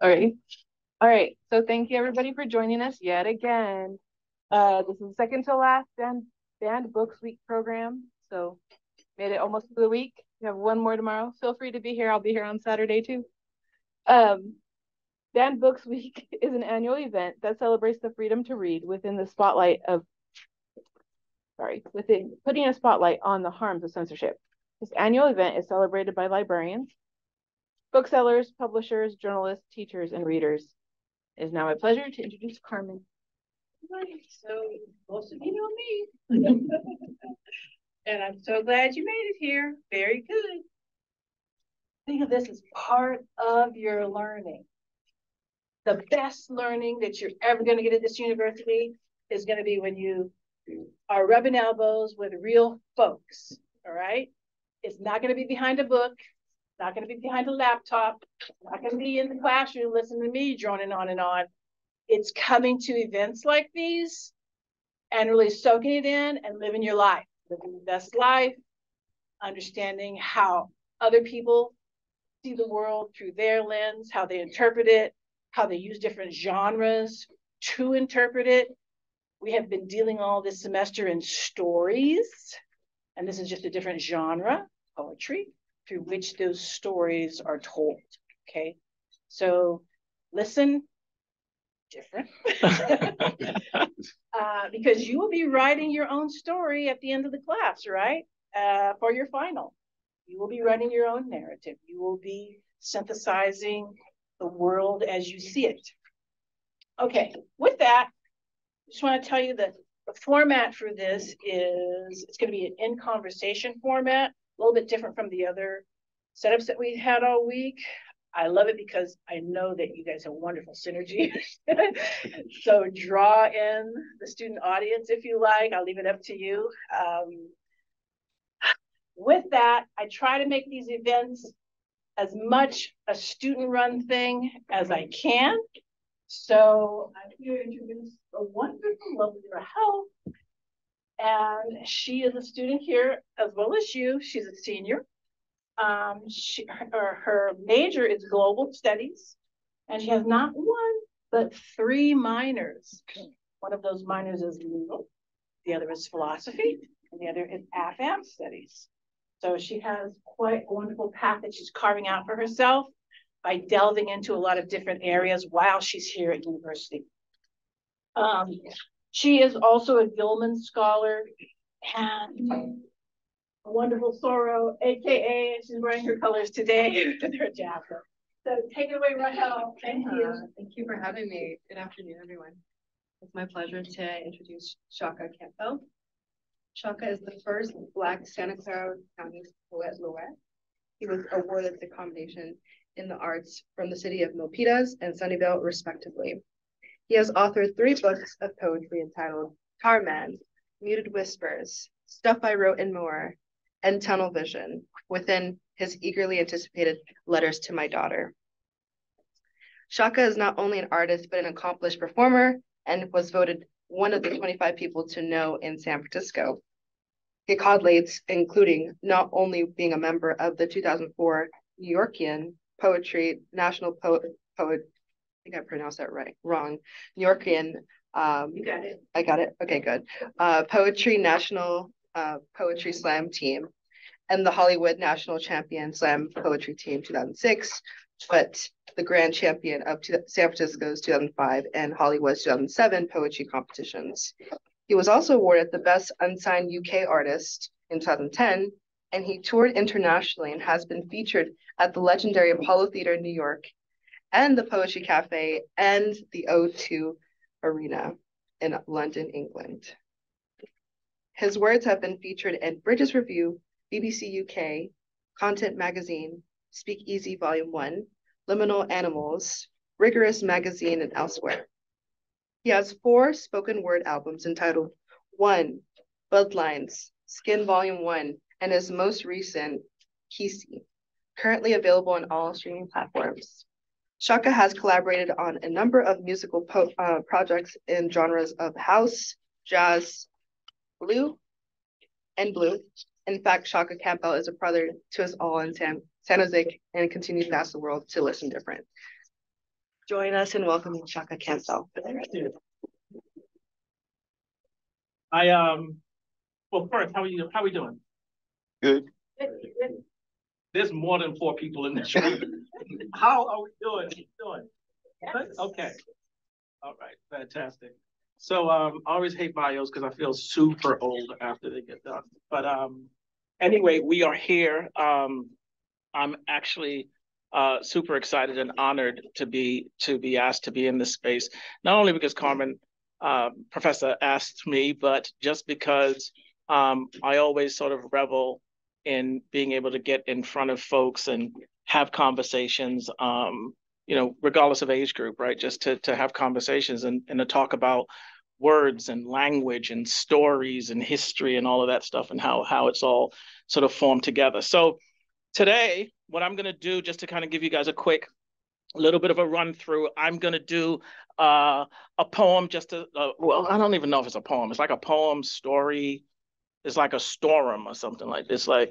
All right. So thank you everybody for joining us yet again. This is the second to last banned books week program. So made it almost through the week. We have one more tomorrow. Feel free to be here. I'll be here on Saturday too. Banned Books Week is an annual event that celebrates the freedom to read putting a spotlight on the harms of censorship. This annual event is celebrated by librarians, booksellers, publishers, journalists, teachers, and readers. It is now my pleasure to introduce Carmen. So most of you know me. And I'm so glad you made it here. Very good. Think of this as part of your learning. The best learning that you're ever going to get at this university is going to be when you are rubbing elbows with real folks, all right? It's not going to be behind a book, not going to be behind a laptop, not going to be in the classroom listening to me droning on and on. It's coming to events like these and really soaking it in and living your life, living the best life, understanding how other people see the world through their lens, how they interpret it, how they use different genres to interpret it. We have been dealing all this semester in stories, and this is just a different genre, poetry, through which those stories are told, okay? So listen, different, because you will be writing your own story at the end of the class, right? For your final. You will be writing your own narrative. You will be synthesizing the world as you see it. Okay, with that, just want to tell you that the format for this is, it's going to be an in-conversation format, a little bit different from the other setups that we had all week. I love it because I know that you guys have wonderful synergy. So draw in the student audience if you like. I'll leave it up to you. With that, I try to make these events as much a student-run thing as I can. So I'm here to introduce a wonderful, lovely Rochelle, and she is a student here as well as you. She's a senior. Her major is global studies, and she has not one but three minors. One of those minors is legal, the other is philosophy, and the other is AFAM studies. So she has quite a wonderful path that she's carving out for herself by delving into a lot of different areas while she's here at university. She is also a Gilman Scholar and a wonderful sorrow, AKA, she's wearing her colors today with her jacket. So take it away, Rochelle. Thank you. Thank you for having me. Good afternoon, everyone. It's my pleasure to introduce Tshaka Campbell. Tshaka is the first Black Santa Clara County Poet Laureate. He was awarded the commendation in the arts from the city of Milpitas and Sunnyvale, respectively. He has authored three books of poetry entitled Tarman, Muted Whispers, Stuff I Wrote and More, and Tunnel Vision, within his eagerly anticipated Letters to My Daughter. Tshaka is not only an artist, but an accomplished performer, and was voted one of the 25 people to know in San Francisco. He collates, including not only being a member of the 2004 New Yorkian Poetry National Poet. I think I pronounced that right. Wrong. New Yorkian. You got it. I got it. Okay, good. Poetry National Poetry Slam team, and the Hollywood National Champion Slam Poetry team 2006, but the grand champion of San Francisco's 2005 and Hollywood's 2007 poetry competitions. He was also awarded the Best Unsigned UK Artist in 2010. And he toured internationally and has been featured at the legendary Apollo Theater in New York and the Poetry Cafe and the O2 Arena in London, England. His words have been featured in Bridges Review, BBC UK, Content Magazine, Speakeasy Volume 1, Liminal Animals, Rigorous Magazine, and elsewhere. He has 4 spoken word albums entitled 1, Bloodlines, Skin Volume 1, and his most recent, Kisi, currently available on all streaming platforms. Tshaka has collaborated on a number of musical projects in genres of house, jazz, blue. In fact, Tshaka Campbell is a brother to us all in San Jose, and continues to ask the world to listen different. Join us in welcoming Tshaka Campbell. Well, first, how we doing? Good. There's more than four people in this room. How are we doing? Yes. Okay. All right. Fantastic. So I always hate bios because I feel super old after they get done. But anyway, we are here. I'm actually super excited and honored to be asked to be in this space, not only because Carmen professor asked me, but just because I always sort of revel in being able to get in front of folks and have conversations, you know, regardless of age group, right? Just to have conversations and to talk about words and language and stories and history and all of that stuff and how it's all sort of formed together. So today, what I'm going to do, just to kind of give you guys a little bit of a run through, I'm going to do a poem, well, I don't even know if it's a poem. It's like a poem story. It's like a storm or something like this, like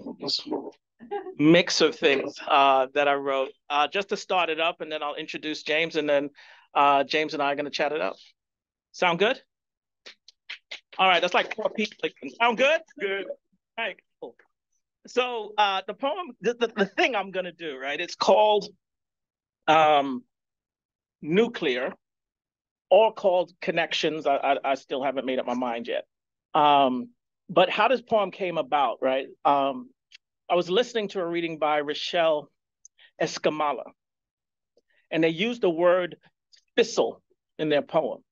mix of things that I wrote just to start it up, and then I'll introduce James, and then James and I are going to chat it up. Sound good? All right, that's like four people. Sound good? Good. All right, cool. So the poem, the thing I'm going to do, right, it's called Nuclear, or called Connections. I still haven't made up my mind yet. But how this poem came about, right? I was listening to a reading by Rochelle Escamilla, and they used the word fissile in their poem,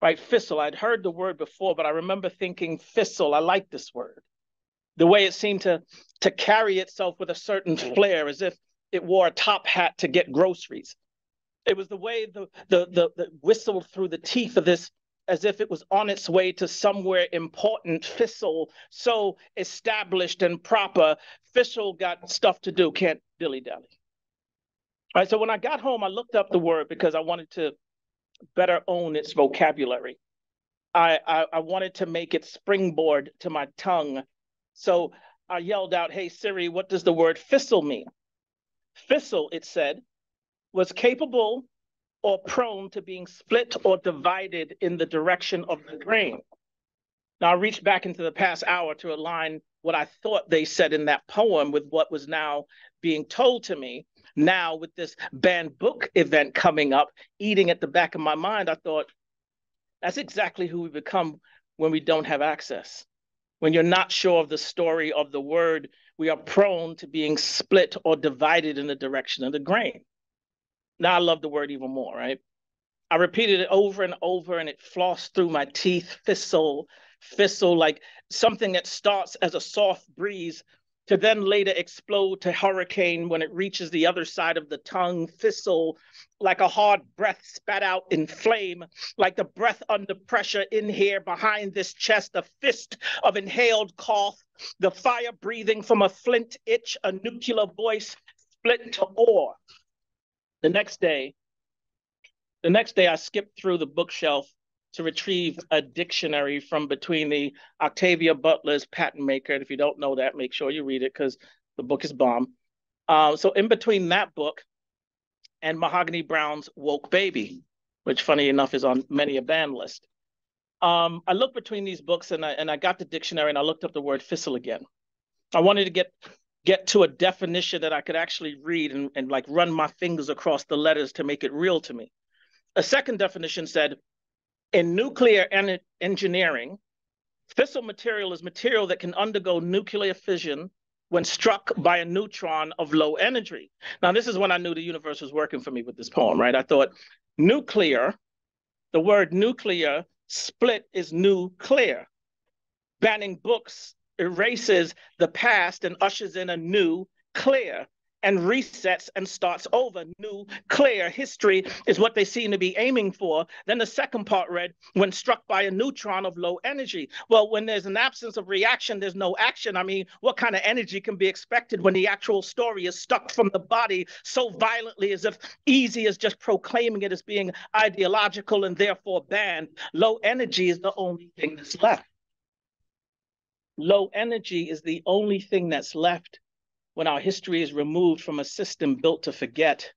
right? Fissile, I'd heard the word before, but I remember thinking fissile, I like this word. The way it seemed to carry itself with a certain flair, as if it wore a top hat to get groceries. It was the way the whistled through the teeth of this, as if it was on its way to somewhere important. Fissile, so established and proper. Fissile got stuff to do, can't dilly-dally. All right, so when I got home, I looked up the word because I wanted to better own its vocabulary. I wanted to make it springboard to my tongue. So I yelled out, hey Siri, what does the word fissile mean? Fissile, it said, was capable or prone to being split or divided in the direction of the grain. Now I reached back into the past hour to align what I thought they said in that poem with what was now being told to me. Now with this banned book event coming up, eating at the back of my mind, I thought, that's exactly who we become when we don't have access. When you're not sure of the story of the word, we are prone to being split or divided in the direction of the grain. Now I love the word even more, right? I repeated it over and over, and it flossed through my teeth. Fissile, fissile, like something that starts as a soft breeze to then later explode to hurricane when it reaches the other side of the tongue. Fissile, like a hard breath spat out in flame, like the breath under pressure in here behind this chest, a fist of inhaled cough, the fire breathing from a flint itch, a nuclear voice split to ore. The next day I skipped through the bookshelf to retrieve a dictionary from between the Octavia Butler's patent maker. And if you don't know that, make sure you read it because the book is bomb. So in between that book and Mahogany Brown's Woke Baby, which funny enough is on many a banned list. I looked between these books and I got the dictionary and I looked up the word fissile again. I wanted to get to a definition that I could actually read and like run my fingers across the letters to make it real to me. A second definition said, in nuclear engineering, fissile material is material that can undergo nuclear fission when struck by a neutron of low energy. Now, this is when I knew the universe was working for me with this poem, right? I thought nuclear, the word nuclear, split is nuclear. Banning books erases the past and ushers in a new clear, and resets and starts over. Nuclear history is what they seem to be aiming for. Then the second part read, when struck by a neutron of low energy. Well, when there's an absence of reaction, there's no action. I mean, what kind of energy can be expected when the actual story is stuck from the body so violently, as if easy as just proclaiming it as being ideological and therefore banned? Low energy is the only thing that's left. Low energy is the only thing that's left when our history is removed from a system built to forget.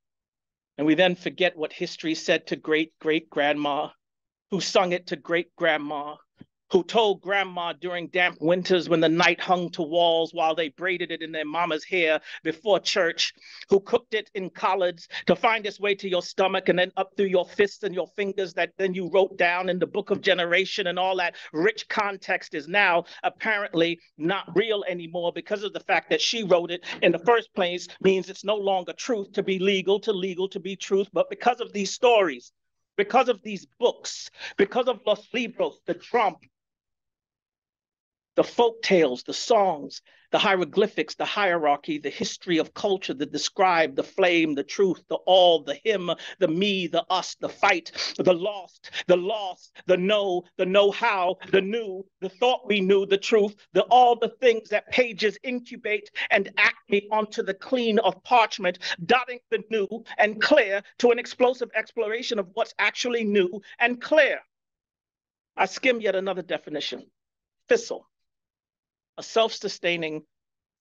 And we then forget what history said to great-great-grandma, who sung it to great-grandma, who told grandma during damp winters when the night hung to walls while they braided it in their mama's hair before church, who cooked it in collards to find its way to your stomach and then up through your fists and your fingers that then you wrote down in the book of generation, and all that rich context is now apparently not real anymore because of the fact that she wrote it in the first place means it's no longer truth to be legal to be truth. But because of these stories, because of these books, because of Los Libros, the Trump, the folk tales, the songs, the hieroglyphics, the hierarchy, the history of culture, the describe, the flame, the truth, the all, the him, the me, the us, the fight, the lost, the know-how, the new, the thought we knew, the truth, the all the things that pages incubate and acme onto the clean of parchment, dotting the new and clear to an explosive exploration of what's actually new and clear. I skim yet another definition. Fissile. A self-sustaining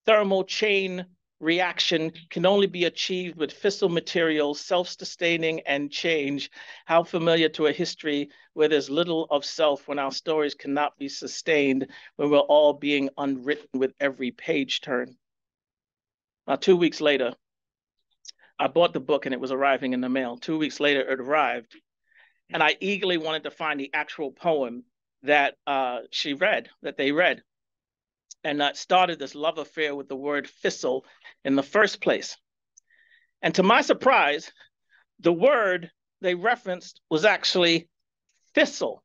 thermal chain reaction can only be achieved with fissile materials, self-sustaining and change. How familiar to a history where there's little of self, when our stories cannot be sustained, when we're all being unwritten with every page turn. Now, 2 weeks later, I bought the book and it was arriving in the mail. 2 weeks later, it arrived. And I eagerly wanted to find the actual poem that she read, that they read. And that started this love affair with the word fissile in the first place. And to my surprise, the word they referenced was actually thistle.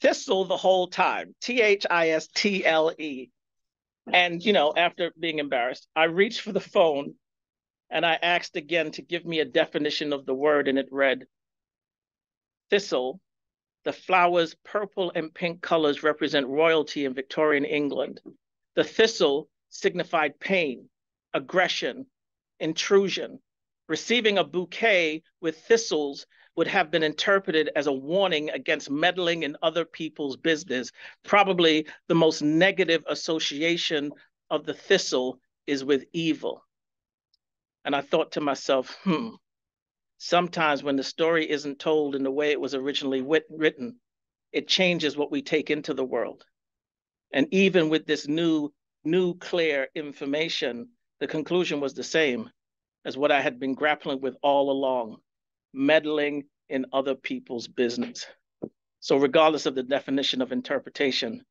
Thistle the whole time, T-H-I-S-T-L-E. And, you know, after being embarrassed, I reached for the phone and I asked again to give me a definition of the word, and it read, thistle, the flower's purple and pink colors represent royalty in Victorian England. The thistle signified pain, aggression, intrusion. Receiving a bouquet with thistles would have been interpreted as a warning against meddling in other people's business. Probably the most negative association of the thistle is with evil. And I thought to myself, sometimes when the story isn't told in the way it was originally written, it changes what we take into the world. And even with this new clear information, the conclusion was the same as what I had been grappling with all along, meddling in other people's business. So regardless of the definition of interpretation,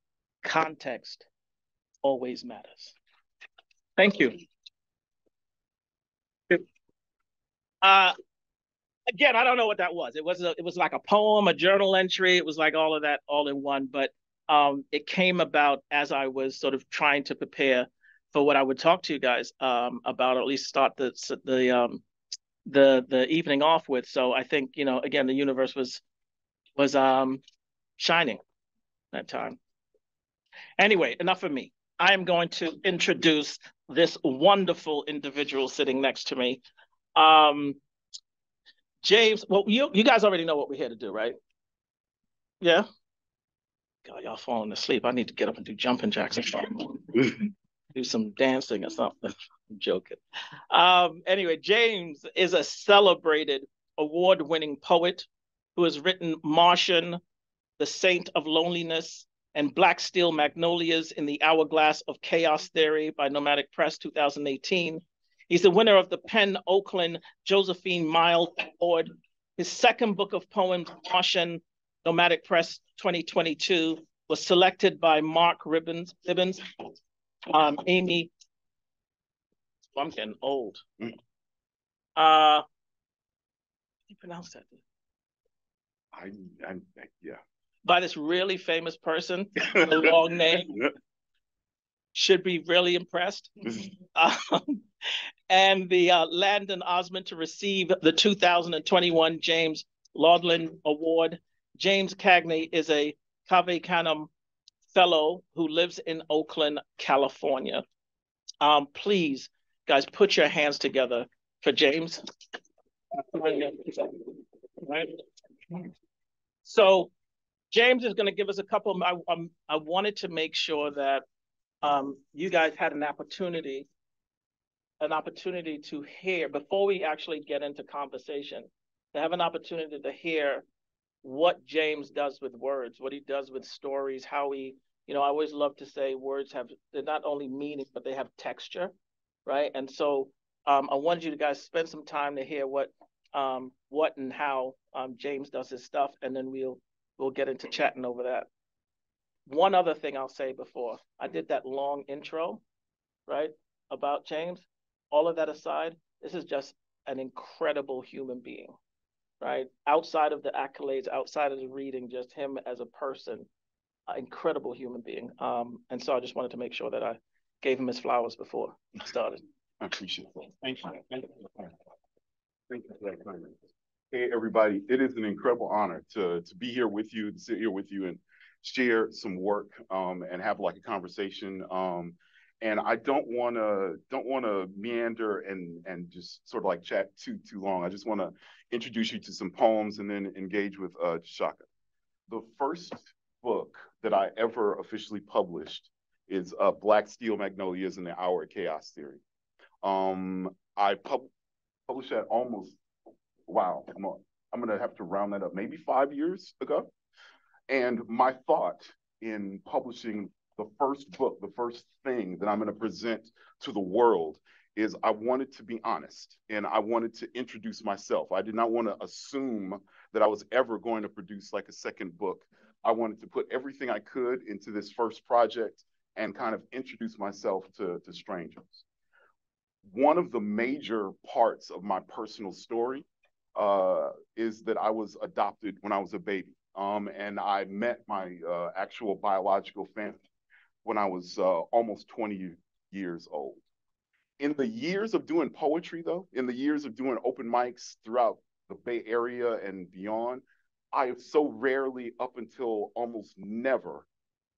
context always matters. Thank you. Again, I don't know what that was. It was like a poem, a journal entry. It was like all of that all in one. But it came about as I was sort of trying to prepare for what I would talk to you guys about, or at least start the evening off with. So I think, you know, again, the universe was shining that time. Anyway, enough of me. I am going to introduce this wonderful individual sitting next to me. James, well, you guys already know what we're here to do, right? Yeah? God, y'all falling asleep. I need to get up and do jumping jacks and stuff. Do some dancing or something. I'm joking. Anyway, James is a celebrated award-winning poet who has written Martian, The Saint of Loneliness, and Black Steel Magnolias in the Hourglass of Chaos Theory by Nomadic Press, 2018. He's the winner of the Penn Oakland Josephine Miles Award. His second book of poems, Martian, Nomadic Press 2022, was selected by Mark Ribbons, Amy, I'm getting old. How do you pronounce that? Yeah. By this really famous person, with a long name. Should be really impressed. And the Landon Osmond to receive the 2021 James Laudlin Award. James Cagney is a Cave Canem Fellow who lives in Oakland, California. Please, guys, put your hands together for James. Right. So James is going to give us a couple. I wanted to make sure that you guys had an opportunity an opportunity to hear, before we actually get into conversation, to have an opportunity to hear what James does with words, what he does with stories, how he, you know, I always love to say words have, they're not only meaning, but they have texture, right? And so I wanted you to guys spend some time to hear what and how James does his stuff, and then we'll get into chatting over that. One other thing I'll say before, I did that long intro, right, about James. All of that aside, this is just an incredible human being, right? Outside of the accolades, outside of the reading, just him as a person, an incredible human being. And so I just wanted to make sure that I gave him his flowers before I started. I appreciate it. Thank you. Thank you. Thank you for that comment. Hey, everybody, it is an incredible honor to be here with you, to sit here with you and share some work and have like a conversation. And I don't wanna meander and just sort of like chat too long. I just wanna introduce you to some poems and then engage with Tshaka. The first book that I ever officially published is Black Steel Magnolias in the Hour of Chaos Theory. I published that almost, wow, I'm gonna have to round that up, maybe 5 years ago. And my thought in publishing the first book, the first thing that I'm going to present to the world is I wanted to be honest and I wanted to introduce myself. I did not want to assume that I was ever going to produce like a second book. I wanted to put everything I could into this first project and kind of introduce myself to strangers. One of the major parts of my personal story is that I was adopted when I was a baby. And I met my actual biological family when I was almost 20 years old. In the years of doing poetry, though, in the years of doing open mics throughout the Bay Area and beyond, I have so rarely, up until almost never,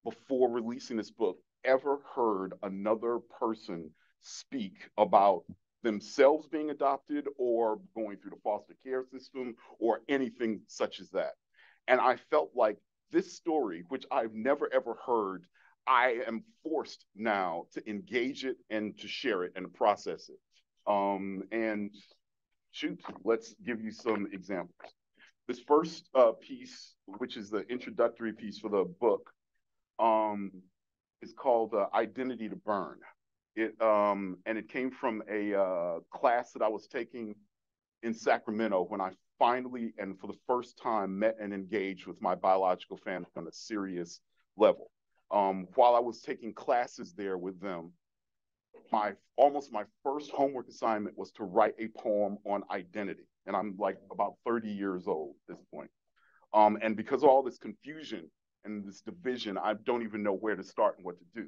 before releasing this book, ever heard another person speak about themselves being adopted or going through the foster care system or anything such as that. And I felt like this story, which I've never, ever heard, I am forced now to engage it and to share it and process it. And shoot, let's give you some examples. This first piece, which is the introductory piece for the book, is called Identity to Burn. And it came from a class that I was taking in Sacramento when I finally and for the first time met and engaged with my biological family on a serious level. While I was taking classes there with them, almost my first homework assignment was to write a poem on identity. And I'm like about 30 years old at this point. And because of all this confusion and this division, I don't even know where to start and what to do.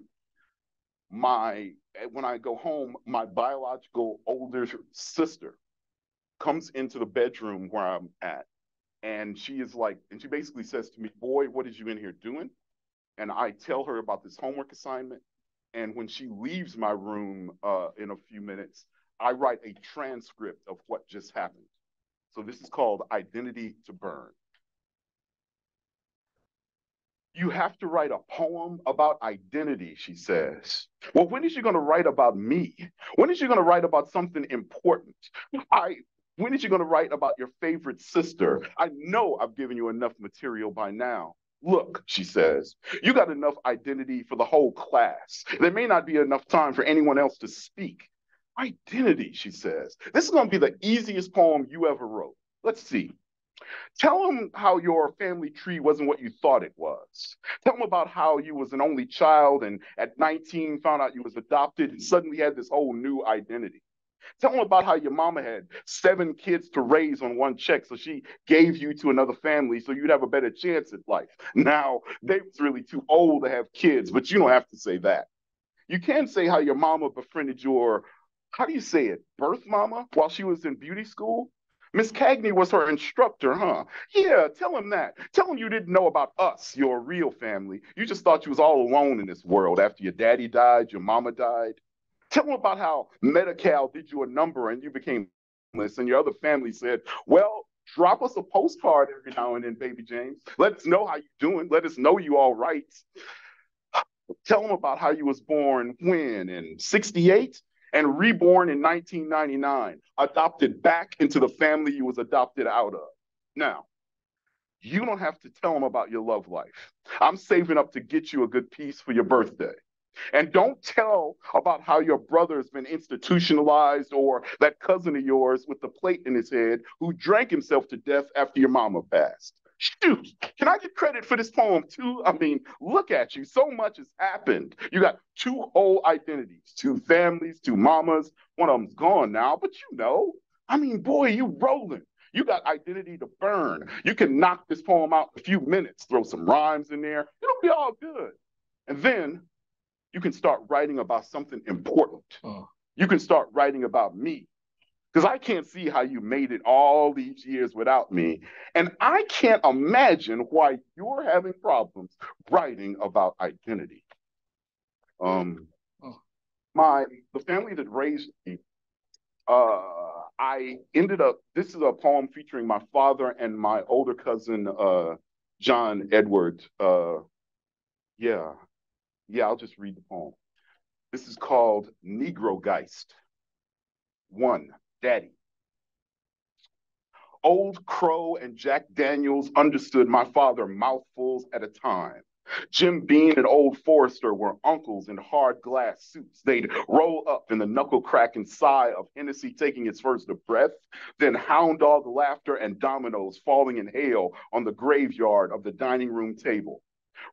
When I go home, my biological older sister comes into the bedroom where I'm at, and she is like, and she basically says to me, boy, what is you in here doing? And I tell her about this homework assignment. And when she leaves my room in a few minutes, I write a transcript of what just happened. So this is called Identity to Burn. You have to write a poem about identity, she says. Well, when is she gonna write about me? When is she gonna write about something important? When is she going to write about your favorite sister? I know I've given you enough material by now. Look, she says, you got enough identity for the whole class. There may not be enough time for anyone else to speak. Identity, she says. This is going to be the easiest poem you ever wrote. Let's see. Tell him how your family tree wasn't what you thought it was. Tell him about how you was an only child and at 19 found out you was adopted and suddenly had this whole new identity. Tell them about how your mama had 7 kids to raise on one check, so she gave you to another family so you'd have a better chance at life. Now, they was really too old to have kids, but you don't have to say that. You can say how your mama befriended your, how do you say it, birth mama while she was in beauty school? Miss Cagney was her instructor, huh? Yeah, tell him that. Tell him you didn't know about us, your real family. You just thought you was all alone in this world after your daddy died, your mama died. Tell them about how Medi-Cal did you a number and you became homeless, and your other family said, well, drop us a postcard every now and then, baby James. Let us know how you're doing. Let us know you all right. Tell them about how you was born when in 68 and reborn in 1999, adopted back into the family you was adopted out of. Now, you don't have to tell them about your love life. I'm saving up to get you a good piece for your birthday. And don't tell about how your brother's been institutionalized or that cousin of yours with the plate in his head who drank himself to death after your mama passed. Shoot, can I get credit for this poem too? I mean, look at you. So much has happened. You got two whole identities, two families, two mamas. One of them's gone now, but you know. I mean, boy, you rolling. You got identity to burn. You can knock this poem out in a few minutes, throw some rhymes in there. It'll be all good. And then you can start writing about something important. You can start writing about me. Because I can't see how you made it all these years without me. And I can't imagine why you're having problems writing about identity. The family that raised me, I ended up, this is a poem featuring my father and my older cousin, John Edward. I'll just read the poem. This is called Negrogeist. 1. Daddy. Old Crow and Jack Daniels understood my father mouthfuls at a time. Jim Beam and Old Forrester were uncles in hard glass suits. They'd roll up in the knuckle crack and sigh of Hennessy taking its first breath, then hound dog laughter and dominoes falling in hail on the graveyard of the dining room table.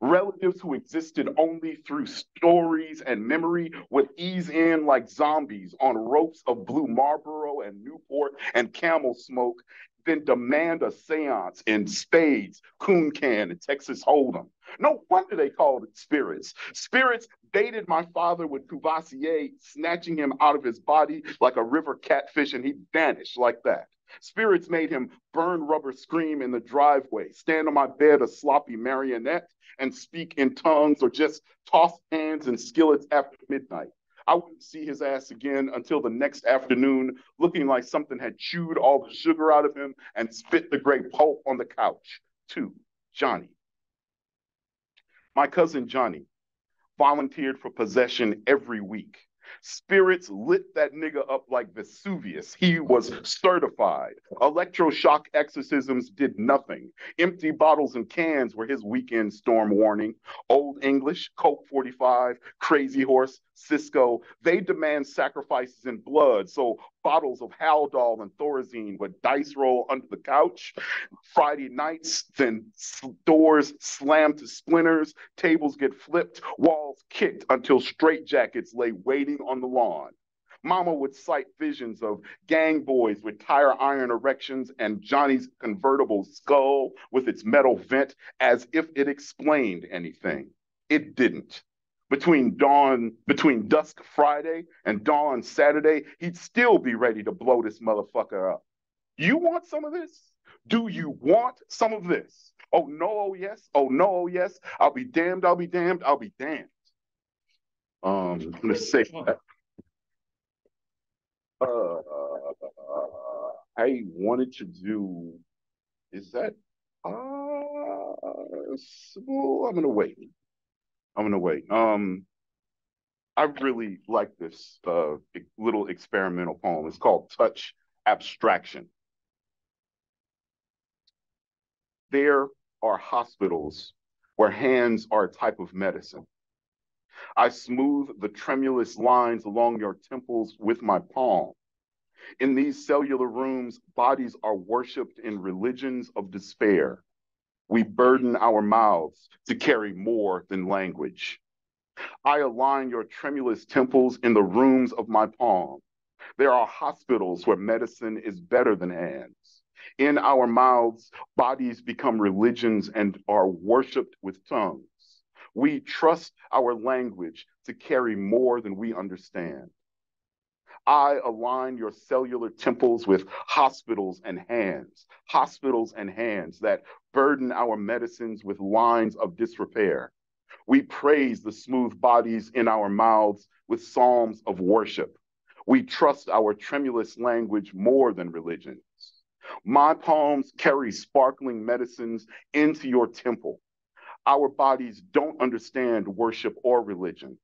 Relatives who existed only through stories and memory would ease in like zombies on ropes of blue Marlboro and Newport and camel smoke, then demand a seance in spades, coon can, and Texas Hold'em. No wonder they called it spirits. Spirits baited my father with Cuvassier, snatching him out of his body like a river catfish, and he vanished like that. Spirits made him burn rubber, scream in the driveway, stand on my bed a sloppy marionette, and speak in tongues or just toss pans and skillets after midnight. I wouldn't see his ass again until the next afternoon, looking like something had chewed all the sugar out of him and spit the gray pulp on the couch. 2. Johnny. My cousin Johnny volunteered for possession every week. Spirits lit that nigga up like Vesuvius. He was certified. Electroshock exorcisms did nothing. Empty bottles and cans were his weekend storm warning. Old English, Coke 45, Crazy Horse, Cisco, they demand sacrifices in blood, so bottles of Haldol and Thorazine would dice roll under the couch. Friday nights, then doors slam to splinters, tables get flipped, walls kicked until straitjackets lay waiting on the lawn. Mama would cite visions of gang boys with tire iron erections and Johnny's convertible skull with its metal vent as if it explained anything. It didn't. Between dusk Friday and dawn Saturday, he'd still be ready to blow this motherfucker up. You want some of this? Do you want some of this? Oh, no, oh, yes. Oh, no, oh, yes. I'll be damned, I'll be damned, I'll be damned. I'm going to say that. I wanted to do, is that possible? I'm going to wait. I really like this little experimental poem. It's called Touch Abstraction. There are hospitals where hands are a type of medicine. I smooth the tremulous lines along your temples with my palm. In these cellular rooms, bodies are worshipped in religions of despair. We burden our mouths to carry more than language. I align your tremulous temples in the rooms of my palm. There are hospitals where medicine is better than hands. In our mouths, bodies become religions and are worshipped with tongues. We trust our language to carry more than we understand. I align your cellular temples with hospitals and hands that burden our medicines with lines of disrepair. We praise the smooth bodies in our mouths with psalms of worship. We trust our tremulous language more than religions. My palms carry sparkling medicines into your temple. Our bodies don't understand worship or religions.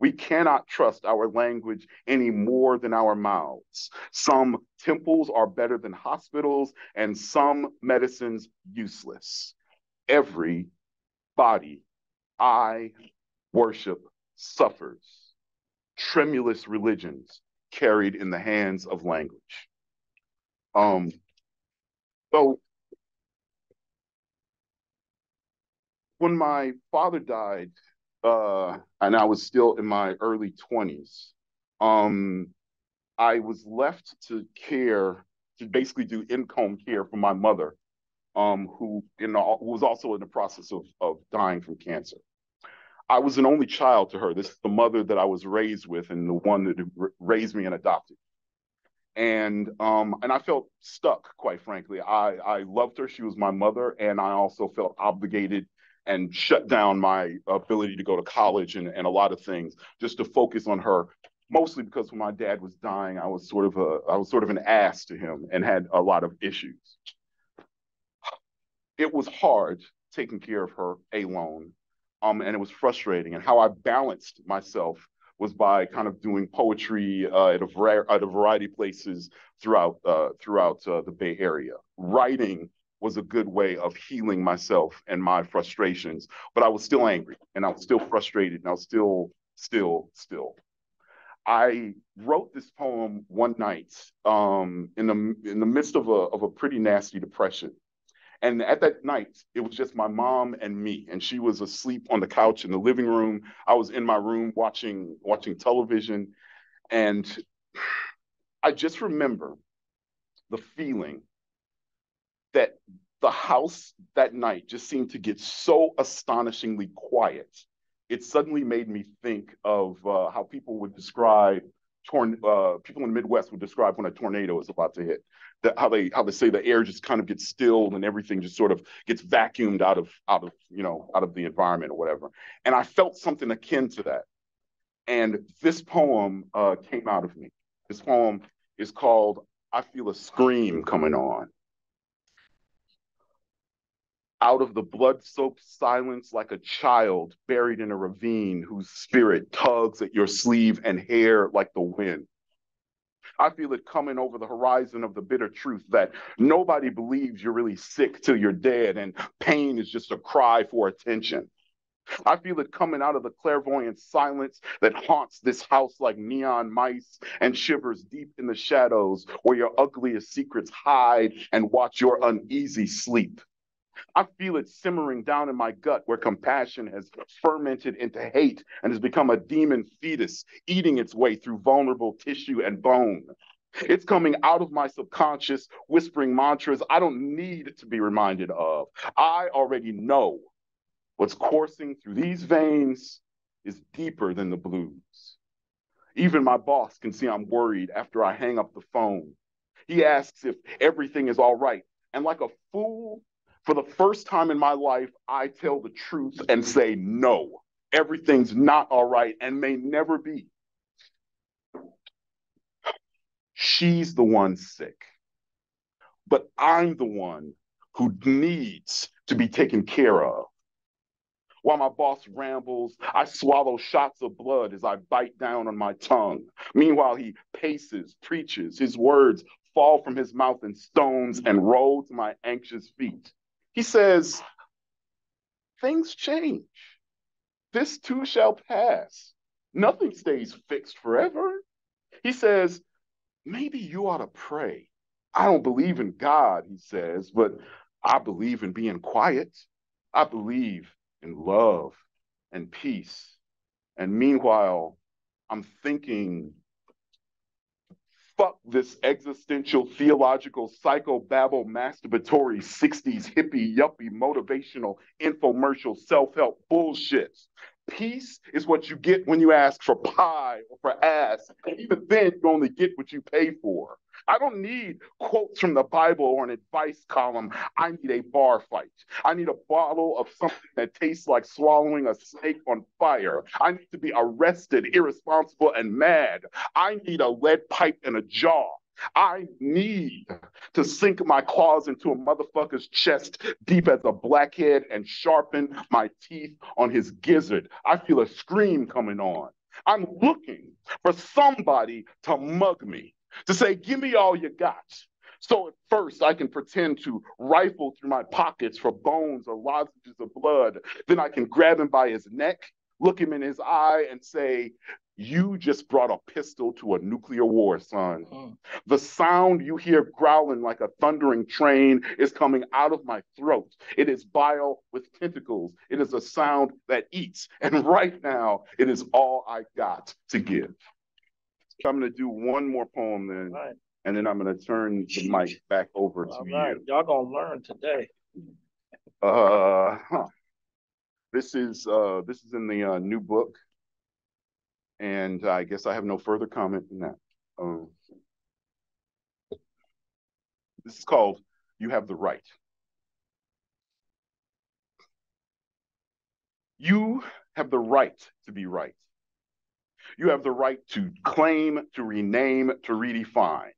We cannot trust our language any more than our mouths. Some temples are better than hospitals, and some medicines useless. Every body I worship suffers. Tremulous religions carried in the hands of language. So when my father died, and I was still in my early 20s, I was left to care, to basically do in-home care for my mother, who was also in the process of dying from cancer. I was an only child to her. This is the mother that I was raised with and the one that raised me and adopted. And I felt stuck, quite frankly. I loved her. She was my mother. And I also felt obligated and shut down my ability to go to college and a lot of things just to focus on her, mostly because when my dad was dying, I was sort of an ass to him and had a lot of issues. It was hard taking care of her alone. And it was frustrating. And how I balanced myself was by kind of doing poetry at a variety of places throughout the Bay Area. Writing was a good way of healing myself and my frustrations, but I was still angry and I was still frustrated and I was still. I wrote this poem one night in the midst of a pretty nasty depression. And at that night, it was just my mom and me, and she was asleep on the couch in the living room. I was in my room watching television, and I just remember the feeling that the house that night just seemed to get so astonishingly quiet. It suddenly made me think of how people would describe people in the Midwest would describe when a tornado is about to hit. How they say the air just kind of gets stilled and everything just sort of gets vacuumed out of the environment or whatever. And I felt something akin to that. And this poem came out of me. This poem is called "I Feel a Scream Coming On." Out of the blood-soaked silence, like a child buried in a ravine whose spirit tugs at your sleeve and hair like the wind. I feel it coming over the horizon of the bitter truth that nobody believes you're really sick till you're dead, and pain is just a cry for attention. I feel it coming out of the clairvoyant silence that haunts this house like neon mice and shivers deep in the shadows where your ugliest secrets hide and watch your uneasy sleep. I feel it simmering down in my gut where compassion has fermented into hate and has become a demon fetus eating its way through vulnerable tissue and bone. It's coming out of my subconscious, whispering mantras I don't need to be reminded of. I already know what's coursing through these veins is deeper than the blues. Even my boss can see I'm worried after I hang up the phone. He asks if everything is all right, and like a fool, for the first time in my life, I tell the truth and say, no, everything's not all right and may never be. She's the one sick, but I'm the one who needs to be taken care of. While my boss rambles, I swallow shots of blood as I bite down on my tongue. Meanwhile, he paces, preaches, his words fall from his mouth in stones and roll to my anxious feet. He says, things change. This too shall pass. Nothing stays fixed forever. He says, maybe you ought to pray. I don't believe in God, he says, but I believe in being quiet. I believe in love and peace. And meanwhile, I'm thinking, fuck this existential, theological, psychobabble, masturbatory, 60s, hippie, yuppie, motivational, infomercial, self-help bullshit. Peace is what you get when you ask for pie or for ass, and even then you only get what you pay for. I don't need quotes from the Bible or an advice column. I need a bar fight. I need a bottle of something that tastes like swallowing a snake on fire. I need to be arrested, irresponsible, and mad. I need a lead pipe in a jar. I need to sink my claws into a motherfucker's chest deep as a blackhead and sharpen my teeth on his gizzard. I feel a scream coming on. I'm looking for somebody to mug me, to say, give me all you got. So at first I can pretend to rifle through my pockets for bones or lozenges of blood. Then I can grab him by his neck, look him in his eye and say, you just brought a pistol to a nuclear war, son. The sound you hear growling like a thundering train is coming out of my throat. It is bile with tentacles. It is a sound that eats. And right now, it is all I got to give. I'm going to do one more poem then, right, and then I'm going to turn the mic back over to you. Y'all going to learn today. This is in the new book. And I guess I have no further comment than that. This is called You Have the Right. You have the right to be right. You have the right to claim, to rename, to redefine.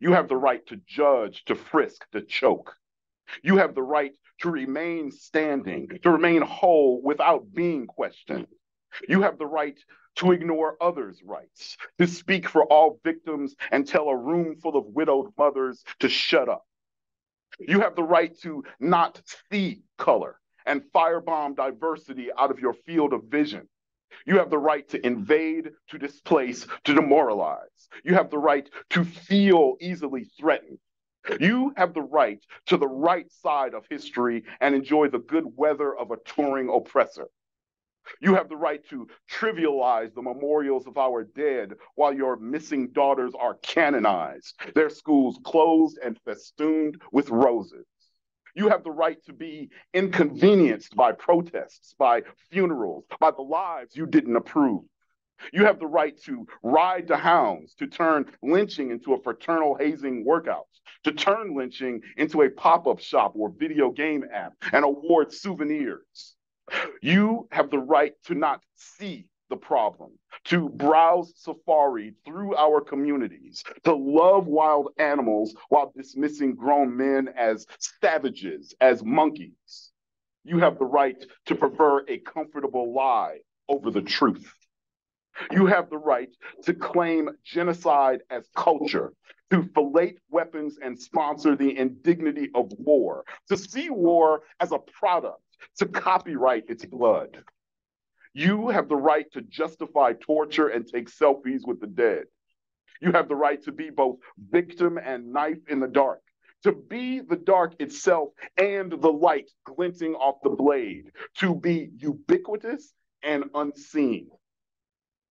You have the right to judge, to frisk, to choke. You have the right to remain standing, to remain whole without being questioned. You have the right to ignore others' rights, to speak for all victims and tell a room full of widowed mothers to shut up. You have the right to not see color and firebomb diversity out of your field of vision. You have the right to invade, to displace, to demoralize. You have the right to feel easily threatened. You have the right to the right side of history and enjoy the good weather of a touring oppressor. You have the right to trivialize the memorials of our dead while your missing daughters are canonized, their schools closed and festooned with roses. You have the right to be inconvenienced by protests, by funerals, by the lives you didn't approve. You have the right to ride the hounds, to turn lynching into a fraternal hazing workout, to turn lynching into a pop-up shop or video game app and award souvenirs. You have the right to not see the problem, to browse safari through our communities, to love wild animals while dismissing grown men as savages, as monkeys. You have the right to prefer a comfortable lie over the truth. You have the right to claim genocide as culture, to fillet weapons and sponsor the indignity of war, to see war as a product, to copyright its blood. You have the right to justify torture and take selfies with the dead. You have the right to be both victim and knife in the dark, to be the dark itself and the light glinting off the blade, to be ubiquitous and unseen.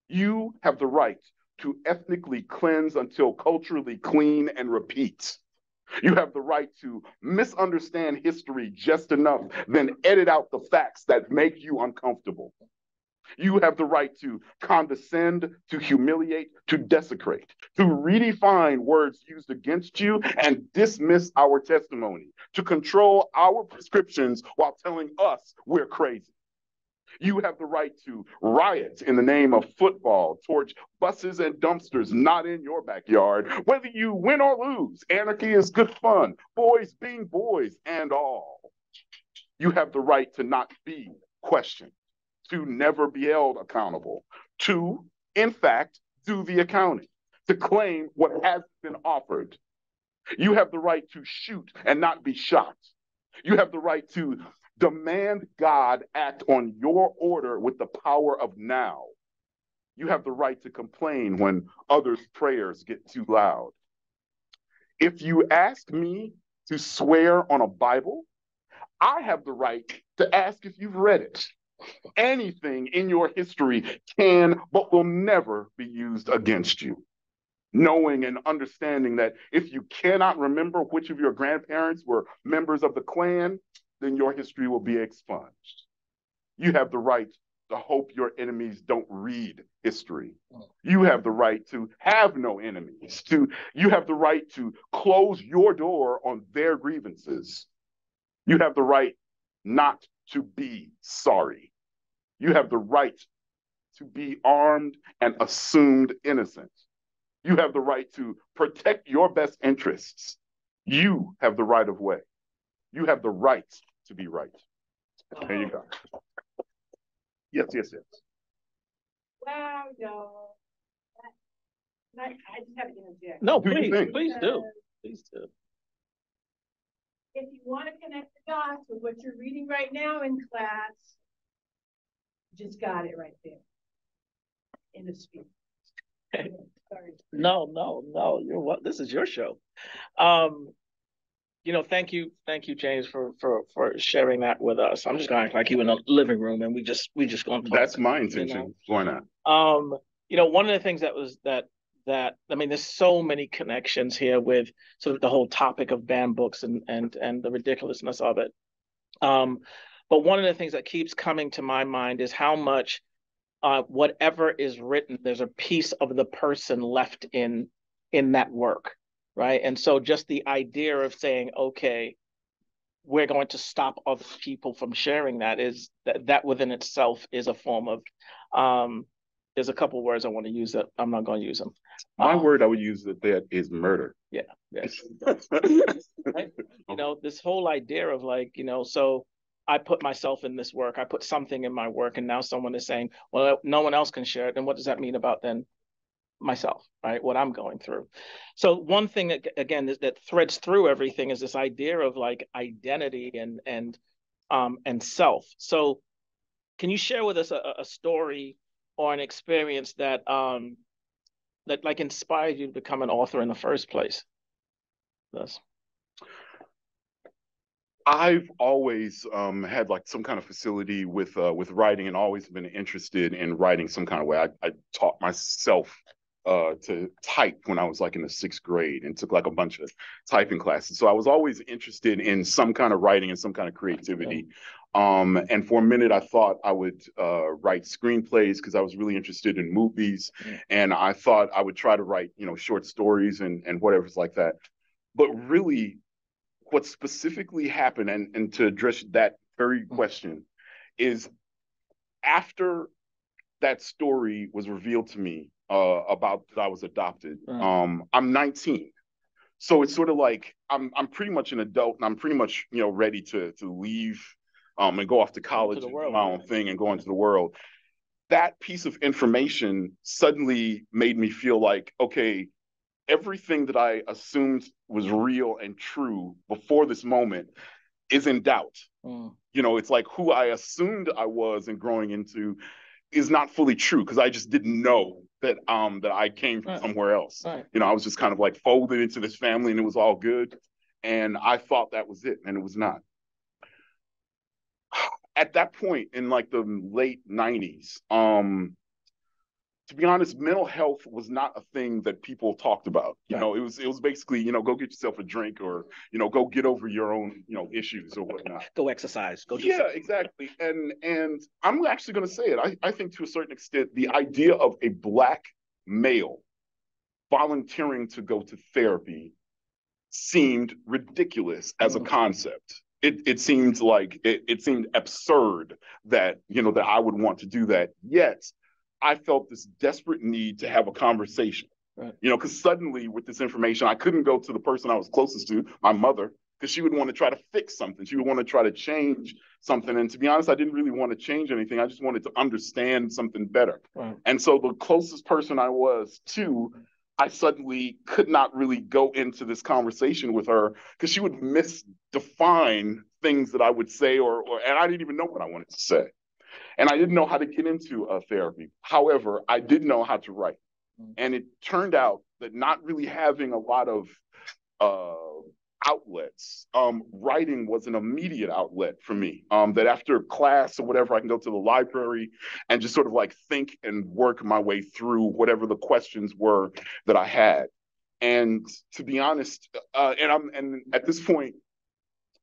You have the right to ethnically cleanse until culturally clean and repeat. You have the right to misunderstand history just enough, then edit out the facts that make you uncomfortable. You have the right to condescend, to humiliate, to desecrate, to redefine words used against you and dismiss our testimony, to control our prescriptions while telling us we're crazy. You have the right to riot in the name of football, torch buses and dumpsters not in your backyard. Whether you win or lose, anarchy is good fun, boys being boys and all. You have the right to not be questioned, to never be held accountable, to, in fact, do the accounting, to claim what hasn't been offered. You have the right to shoot and not be shot. You have the right to demand God act on your order with the power of now. You have the right to complain when others' prayers get too loud. If you ask me to swear on a Bible, I have the right to ask if you've read it. Anything in your history can but will never be used against you. Knowing and understanding that if you cannot remember which of your grandparents were members of the Klan, then your history will be expunged. You have the right to hope your enemies don't read history. You have the right to have no enemies. You have the right to close your door on their grievances. You have the right not to be sorry. You have the right to be armed and assumed innocent. You have the right to protect your best interests. You have the right of way. You have the right to be right. There you go. Yes, yes, yes. Wow, y'all. I just have to interject. No, please do. If you want to connect the dots with what you're reading right now in class, you just got it right there in the speech. Okay. Sorry. No. This is your show. Thank you, James, for sharing that with us. I'm just gonna act like you in a living room, and we just going. That's my intention. Why not? One of the things that there's so many connections here with sort of the whole topic of banned books and the ridiculousness of it. But one of the things that keeps coming to my mind is how much whatever is written, there's a piece of the person left in that work. Right. And so just the idea of saying, OK, we're going to stop other people from sharing that is that within itself is a form of there's a couple of words I want to use that I'm not going to use them. My word I would use that is murder. Yeah. Yes. Right? This whole idea of so I put myself in this work. I put something in my work. And now someone is saying, well, no one else can share it. And what does that mean about then? Myself, right? What I'm going through. So one thing again that threads through everything is this idea of identity and self. So, can you share with us a story or an experience that that inspired you to become an author in the first place? Yes. I've always had some kind of facility with writing, and always been interested in writing some kind of way. I taught myself to type when I was in the 6th grade and took a bunch of typing classes. So I was always interested in some kind of writing and some kind of creativity. And for a minute, I thought I would write screenplays because I was really interested in movies. Mm. And I thought I would try to write, short stories and whatever's like that. But really what specifically happened, and to address that very question, is after that story was revealed to me, about that I was adopted. Right. I'm 19, so it's sort of I'm pretty much an adult, and I'm pretty much ready to leave, and go off to college, and do my own thing, and go into the world. That piece of information suddenly made me feel okay, everything that I assumed was real and true before this moment is in doubt. Mm. It's who I assumed I was and growing into is not fully true because I just didn't know that I came from somewhere else. Right. I was just kind of folded into this family and it was all good. And I thought that was it, and it was not. At that point in the late 90s, to be honest, mental health was not a thing that people talked about. It was basically, go get yourself a drink or, go get over your own, issues or whatnot. Go exercise. Go do something. Exactly. And I'm actually going to say it. I think to a certain extent, the idea of a Black male volunteering to go to therapy seemed ridiculous as a concept. It seemed it seemed absurd that, that I would want to do that. Yet I felt this desperate need to have a conversation, right. Because suddenly with this information, I couldn't go to the person I was closest to, my mother, because she would want to try to fix something. She would want to try to change something. And to be honest, I didn't really want to change anything. I just wanted to understand something better. Right. And so the closest person I was to, I suddenly could not really go into this conversation with her because she would misdefine things that I would say, and I didn't even know what I wanted to say. And I didn't know how to get into therapy. However, I did know how to write. And it turned out that not really having a lot of outlets, writing was an immediate outlet for me. That after class or whatever, I can go to the library and just sort of think and work my way through whatever the questions were that I had. And to be honest, and at this point,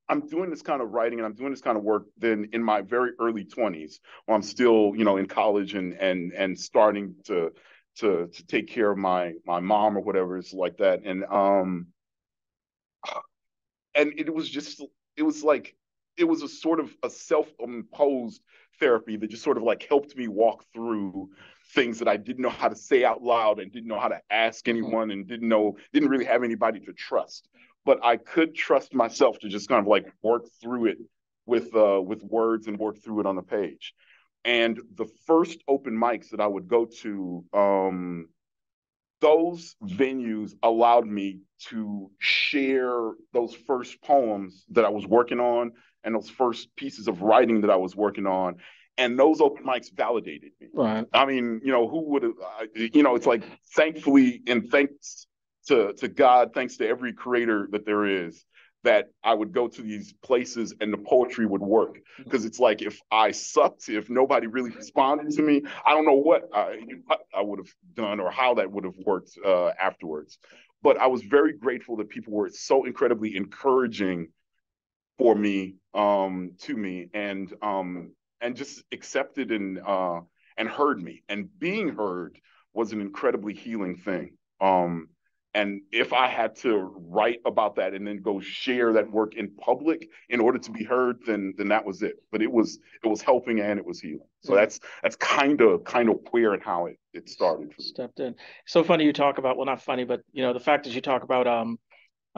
I'm doing this kind of writing and I'm doing this kind of work then in my very early 20s, while I'm still, in college and starting to take care of my mom or whatever is like that. And it was a sort of a self-imposed therapy that just sort of helped me walk through things that I didn't know how to say out loud and didn't know how to ask anyone and didn't really have anybody to trust. But I could trust myself to just kind of work through it with words and work through it on the page. And the first open mics that I would go to, those venues allowed me to share those first poems that I was working on and those first pieces of writing that I was working on. And those open mics validated me. Right. I mean, you know, who would have, you know, it's like, thankfully, and thanks to God, thanks to every creator that there is, that I would go to these places and the poetry would work. Because it's like, if I sucked, if nobody really responded to me, I don't know what I would have done or how that would have worked afterwards. But I was very grateful that people were so incredibly encouraging for me, to me, and just accepted and heard me. And being heard was an incredibly healing thing. And if I had to write about that and then go share that work in public in order to be heard, then that was it. But it was helping and it was healing. So yeah. That's kind of where and how it started. Stepped in. So funny you talk about, well, not funny, but you know, the fact that you talk about I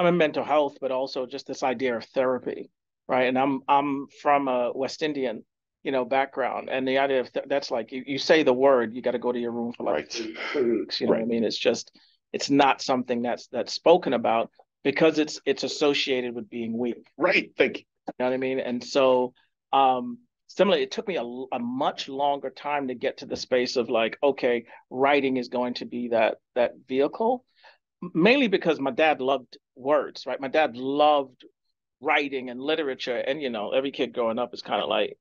mean, mental health, but also just this idea of therapy, right? And I'm from a West Indian, you know, background, and the idea of that's like you say the word, you got to go to your room for like right. 3 weeks. You know right. what I mean? It's just. It's not something that's spoken about because it's associated with being weak. Right. Thank you. You know what I mean? And so similarly, it took me a much longer time to get to the space of like, okay, writing is going to be that vehicle, mainly because my dad loved words, right? My dad loved writing and literature. And, you know, every kid growing up is kind of like,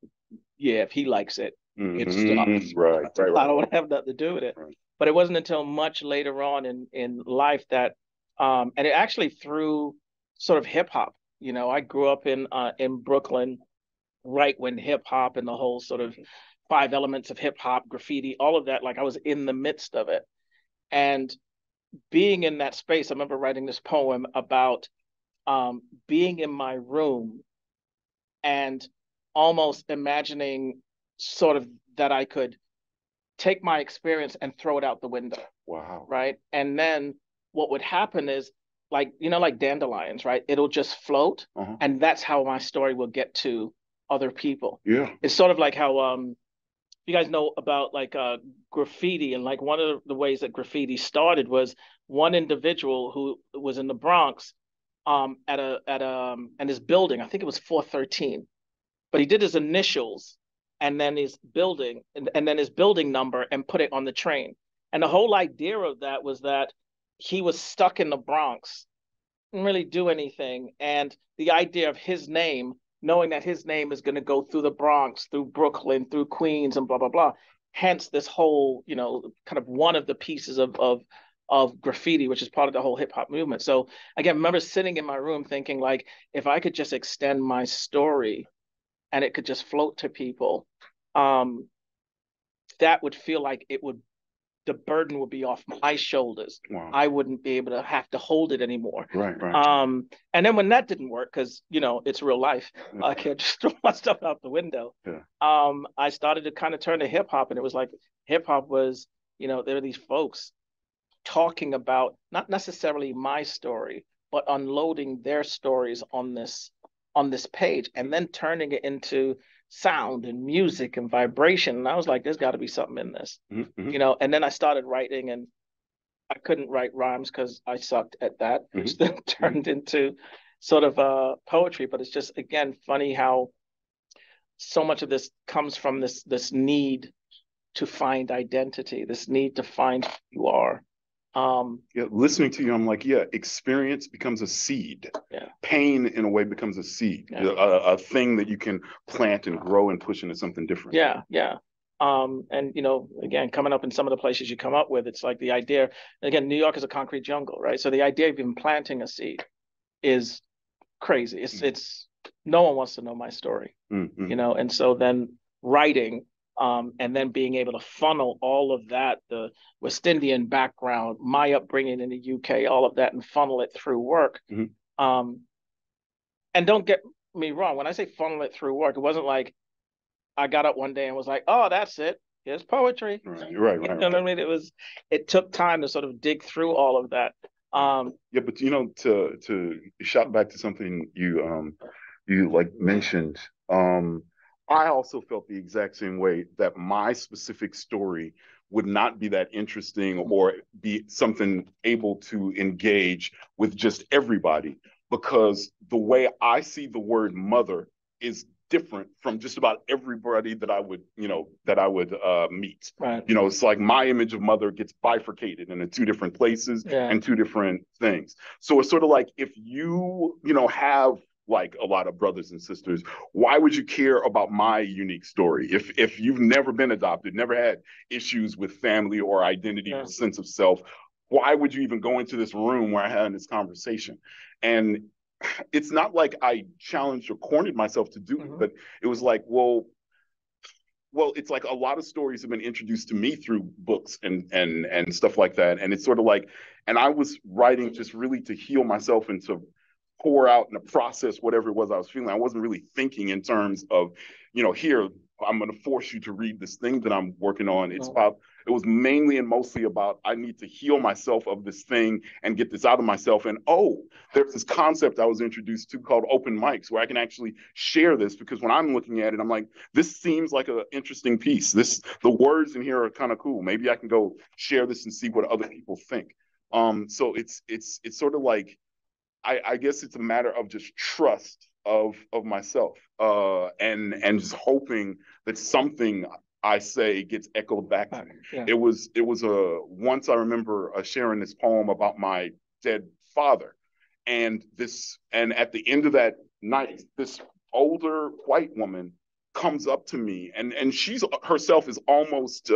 yeah, if he likes it, mm-hmm. it's stuff. Right. I don't have nothing to do with it. Right. But it wasn't until much later on in life that, and it actually through sort of hip hop, you know, I grew up in Brooklyn, right when hip hop and the whole sort of 5 elements of hip hop, graffiti, all of that, like I was in the midst of it. And being in that space, I remember writing this poem about being in my room and almost imagining sort of that I could take my experience and throw it out the window. Wow. Right. And then what would happen is like, you know, like dandelions, right? It'll just float. Uh-huh. And that's how my story will get to other people. Yeah. It's sort of like how you guys know about like graffiti, and like one of the ways that graffiti started was one individual who was in the Bronx and his building, I think it was 413, but he did his initials and then his building, and then his building number, and put it on the train. And the whole idea of that was that he was stuck in the Bronx, didn't really do anything. And the idea of his name, knowing that his name is going to go through the Bronx, through Brooklyn, through Queens, and blah, blah, blah. Hence this whole, you know, kind of one of the pieces of graffiti, which is part of the whole hip hop movement. So again, I remember sitting in my room thinking like, if I could just extend my story, and it could just float to people, that would feel like the burden would be off my shoulders. Wow. I wouldn't be able to have to hold it anymore. Right. And then when that didn't work, because, you know, it's real life, yeah. I can't just throw my stuff out the window. Yeah. I started to kind of turn to hip hop, and it was like, hip hop was, you know, there were these folks talking about not necessarily my story, but unloading their stories on this page, and then turning it into sound and music and vibration. And I was like, there's got to be something in this, mm-hmm. you know? And then I started writing, and I couldn't write rhymes because I sucked at that, mm-hmm. which then turned into sort of poetry. But it's just, again, funny how so much of this comes from this need to find identity, this need to find who you are. Listening to you, I'm like, yeah, experience becomes a seed. Yeah. Pain, in a way, becomes a seed, yeah. a thing that you can plant and grow and push into something different. Yeah, yeah. And, you know, again, coming up in some of the places you come up with, it's like the idea, again, New York is a concrete jungle, right? So the idea of even planting a seed is crazy. It's no one wants to know my story, mm-hmm. you know? And so then writing, and then being able to funnel all of that, the West Indian background, my upbringing in the UK, all of that, and funnel it through work. Mm-hmm. And don't get me wrong. When I say funnel it through work, it wasn't like I got up one day and was like, oh, that's it. Here's poetry. Right. You know what I mean? It took time to sort of dig through all of that. Yeah, but, you know, to shout back to something you like mentioned, I also felt the exact same way, that my specific story would not be that interesting or be something able to engage with just everybody, because the way I see the word mother is different from just about everybody that I would, meet. Right. You know, it's like my image of mother gets bifurcated into two different places and two different things. So it's sort of like, if you, have like a lot of brothers and sisters, why would you care about my unique story? If you've never been adopted, never had issues with family or identity or sense of self, why would you even go into this room where I had this conversation? And it's not like I challenged or cornered myself to do it, but it was like, well, it's like a lot of stories have been introduced to me through books and stuff like that. And it's sort of like, and I was writing just really to heal myself and to pour out and to process whatever it was I was feeling. I wasn't really thinking in terms of, here, I'm going to force you to read this thing that I'm working on. It's about, it was mainly and mostly about, I need to heal myself of this thing and get this out of myself. And there's this concept I was introduced to called open mics, where I can actually share this, because when I'm looking at it, I'm like, this seems like an interesting piece. The words in here are kind of cool. Maybe I can go share this and see what other people think. So it's sort of like, I guess it's a matter of just trust of myself, and just hoping that something I say gets echoed back to me. Yeah. Once I remember sharing this poem about my dead father, and at the end of that night, this older white woman comes up to me, and she's herself is almost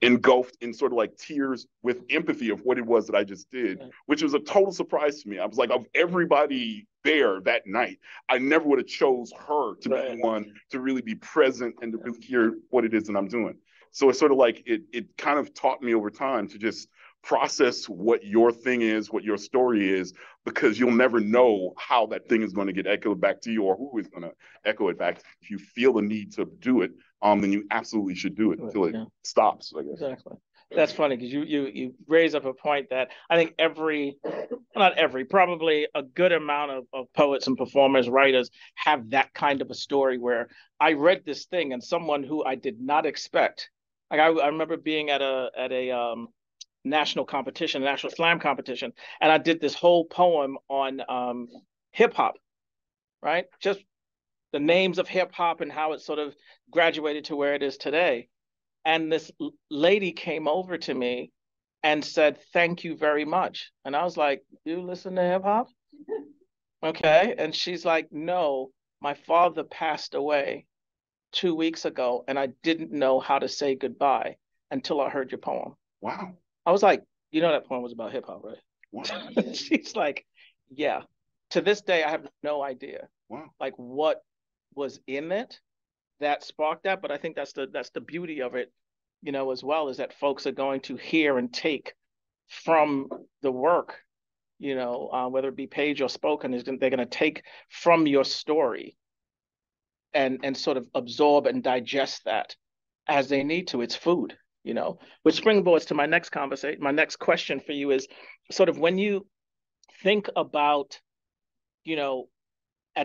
engulfed in sort of like tears with empathy of what it was that I just did, which was a total surprise to me. I was like, of everybody there that night, I never would have chose her to be the one to really be present and to really hear what it is that I'm doing. So it's sort of like, it kind of taught me over time to just process what your thing is, what your story is, because you'll never know how that thing is going to get echoed back to you or who is going to echo it back to you. If you feel the need to do it, then you absolutely should do it until it stops, I guess. Exactly. That's funny, because you raise up a point that I think probably a good amount of poets and performers, writers have that kind of a story where I read this thing and someone who I did not expect. Like I remember being at a national slam competition, and I did this whole poem on hip-hop, right? Just the names of hip-hop and how it sort of graduated to where it is today. And this lady came over to me and said, "Thank you very much." And I was like, "You listen to hip-hop?" Okay. And she's like, "No, my father passed away 2 weeks ago, and I didn't know how to say goodbye until I heard your poem." Wow. I was like, that poem was about hip hop, right? Wow. She's like, yeah. To this day, I have no idea, like what was in it that sparked that. But I think that's the beauty of it, as well, is that folks are going to hear and take from the work, whether it be page or spoken, they're going to take from your story and sort of absorb and digest that as they need to. It's food. Which springboards to my next conversation. My next question for you is sort of, when you think about, I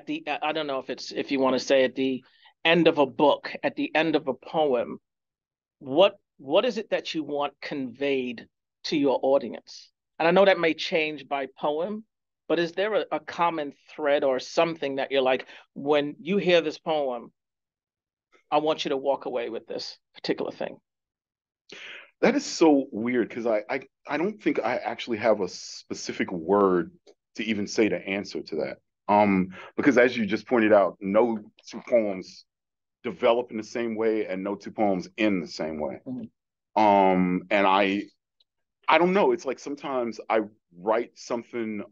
don't know if you want to say at the end of a book, at the end of a poem, what is it that you want conveyed to your audience? And I know that may change by poem, but is there a common thread or something that you're like, when you hear this poem, I want you to walk away with this particular thing? That is so weird, because I don't think I actually have a specific word to even say to answer to that. Because as you just pointed out, no two poems develop in the same way and no two poems end the same way. And I don't know. It's like sometimes I write something.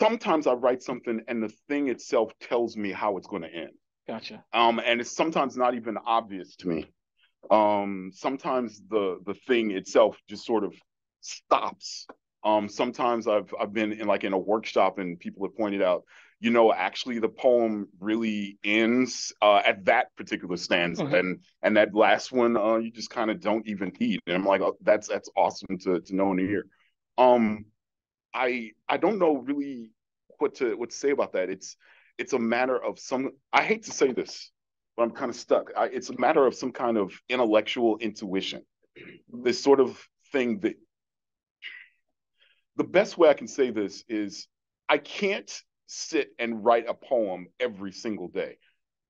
Sometimes I write something and the thing itself tells me how it's going to end. Gotcha. And it's sometimes not even obvious to me. Sometimes the thing itself just sort of stops. Sometimes I've been in a workshop and people have pointed out, actually the poem really ends at that particular stanza, and that last one you just kind of don't even need. And I'm like, oh, that's awesome to know and hear. I don't know really what to say about that. It's a matter of some, I hate to say this, but I'm kind of stuck. It's a matter of some kind of intellectual intuition. This sort of thing that, the best way I can say this is, I can't sit and write a poem every single day.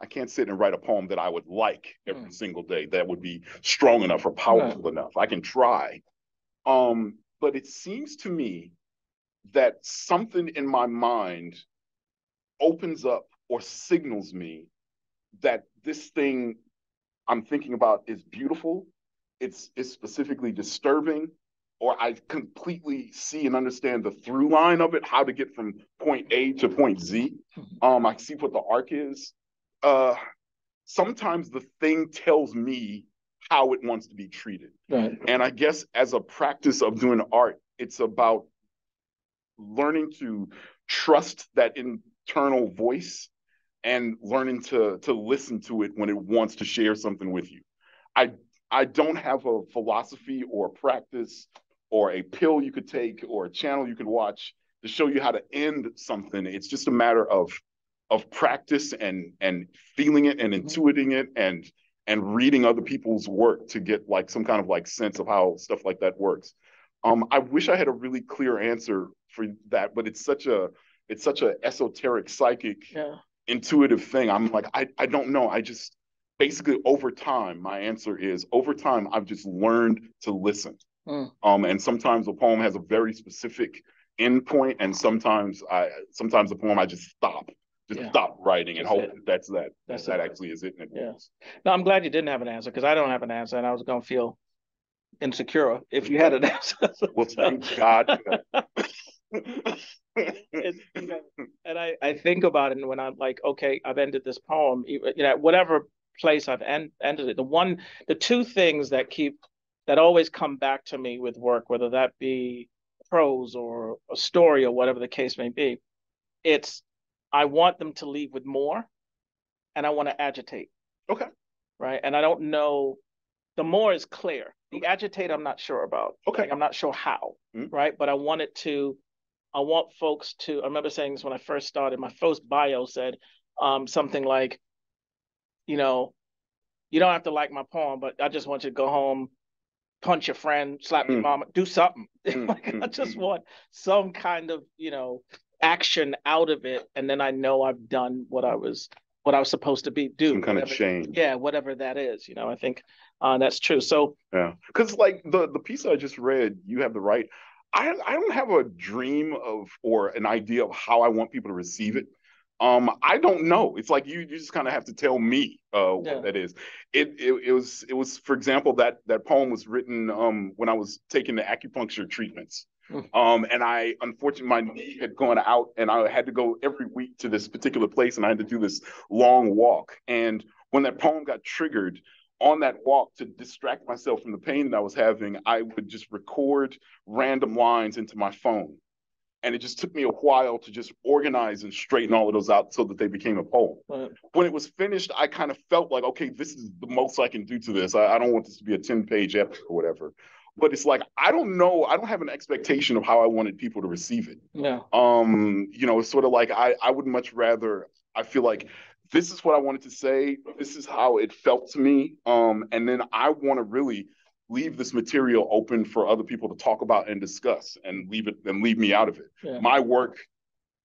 I can't sit and write a poem that I would like every single day that would be strong enough or powerful enough. I can try. But it seems to me that something in my mind opens up or signals me that this thing I'm thinking about is beautiful. It's specifically disturbing, or I completely see and understand the through line of it, how to get from point A to point Z. I see what the arc is. Sometimes the thing tells me how it wants to be treated. Right. And I guess as a practice of doing art, it's about learning to trust that internal voice and learning to listen to it when it wants to share something with you. I don't have a philosophy or a practice or a pill you could take or a channel you could watch to show you how to end something. It's just a matter of practice and feeling it and intuiting it and reading other people's work to get like some kind of like sense of how stuff like that works. I wish I had a really clear answer for that, but it's such a esoteric, psychic, intuitive thing. I'm like, I don't know. I just, basically, over time, my answer is, over time, I've just learned to listen. And sometimes a poem has a very specific end point, and sometimes a poem I just stop writing and hope that actually is it. Yes. No, I'm glad you didn't have an answer, because I don't have an answer, and I was gonna feel insecure if you had an answer. Well, thank God. And I think about it, and when I'm like, okay, I've ended this poem, whatever place I've ended it. The two things that always come back to me with work, whether that be prose or a story or whatever the case may be, it's I want them to leave with more, and I want to agitate. Okay. Right. And I don't know. The more is clear. The agitate, I'm not sure about. Okay. Like, I'm not sure how. Right. But I want folks to. I remember saying this when I first started. My first bio said something like, you don't have to like my poem, but I just want you to go home, punch your friend, slap your mama, do something. I just want some kind of, action out of it, and then I know I've done what I was supposed to do. Some kind of change. Yeah, whatever that is. I think that's true. So yeah, because like the piece I just read, you have the right. I don't have a dream of or an idea of how I want people to receive it. I don't know. It's like you just kind of have to tell me what that is. It was, for example, that poem was written when I was taking the acupuncture treatments. And I, unfortunately, my knee had gone out, and I had to go every week to this particular place, and I had to do this long walk. And when that poem got triggered on that walk, to distract myself from the pain that I was having, I would just record random lines into my phone. And it just took me a while to just organize and straighten all of those out so that they became a poem. Right. When it was finished, I kind of felt like, okay, this is the most I can do to this. I don't want this to be a 10-page epic or whatever. But it's like, I don't know. I don't have an expectation of how I wanted people to receive it. Yeah. It's sort of like I would much rather, I feel like this is what I wanted to say. This is how it felt to me. And then I want to really leave this material open for other people to talk about and discuss, and leave me out of it. Yeah. My work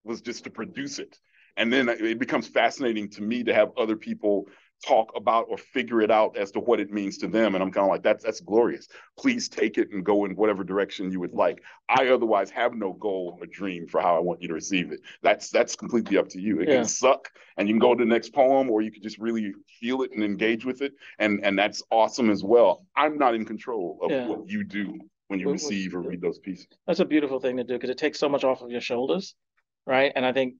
was just to produce it. And then it becomes fascinating to me to have other people talk about or figure it out as to what it means to them. And I'm kind of like, that's glorious. Please take it and go in whatever direction you would like. I otherwise have no goal or dream for how I want you to receive it. That's completely up to you. It can suck, and you can go to the next poem, or you can just really feel it and engage with it. And that's awesome as well. I'm not in control of what you do when you receive or read those pieces. That's a beautiful thing to do, because it takes so much off of your shoulders, right? And I think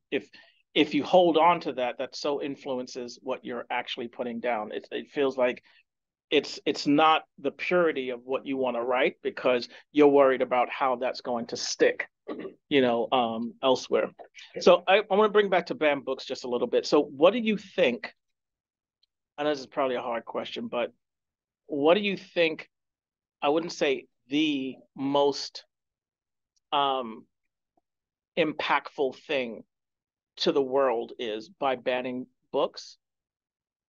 if you hold on to that so influences what you're actually putting down. It feels like it's not the purity of what you want to write, because you're worried about how that's going to stick, elsewhere. So I want to bring back to BAM Books just a little bit. So what do you think? I know this is probably a hard question, but what do you think? I wouldn't say the most impactful thing to the world is by banning books.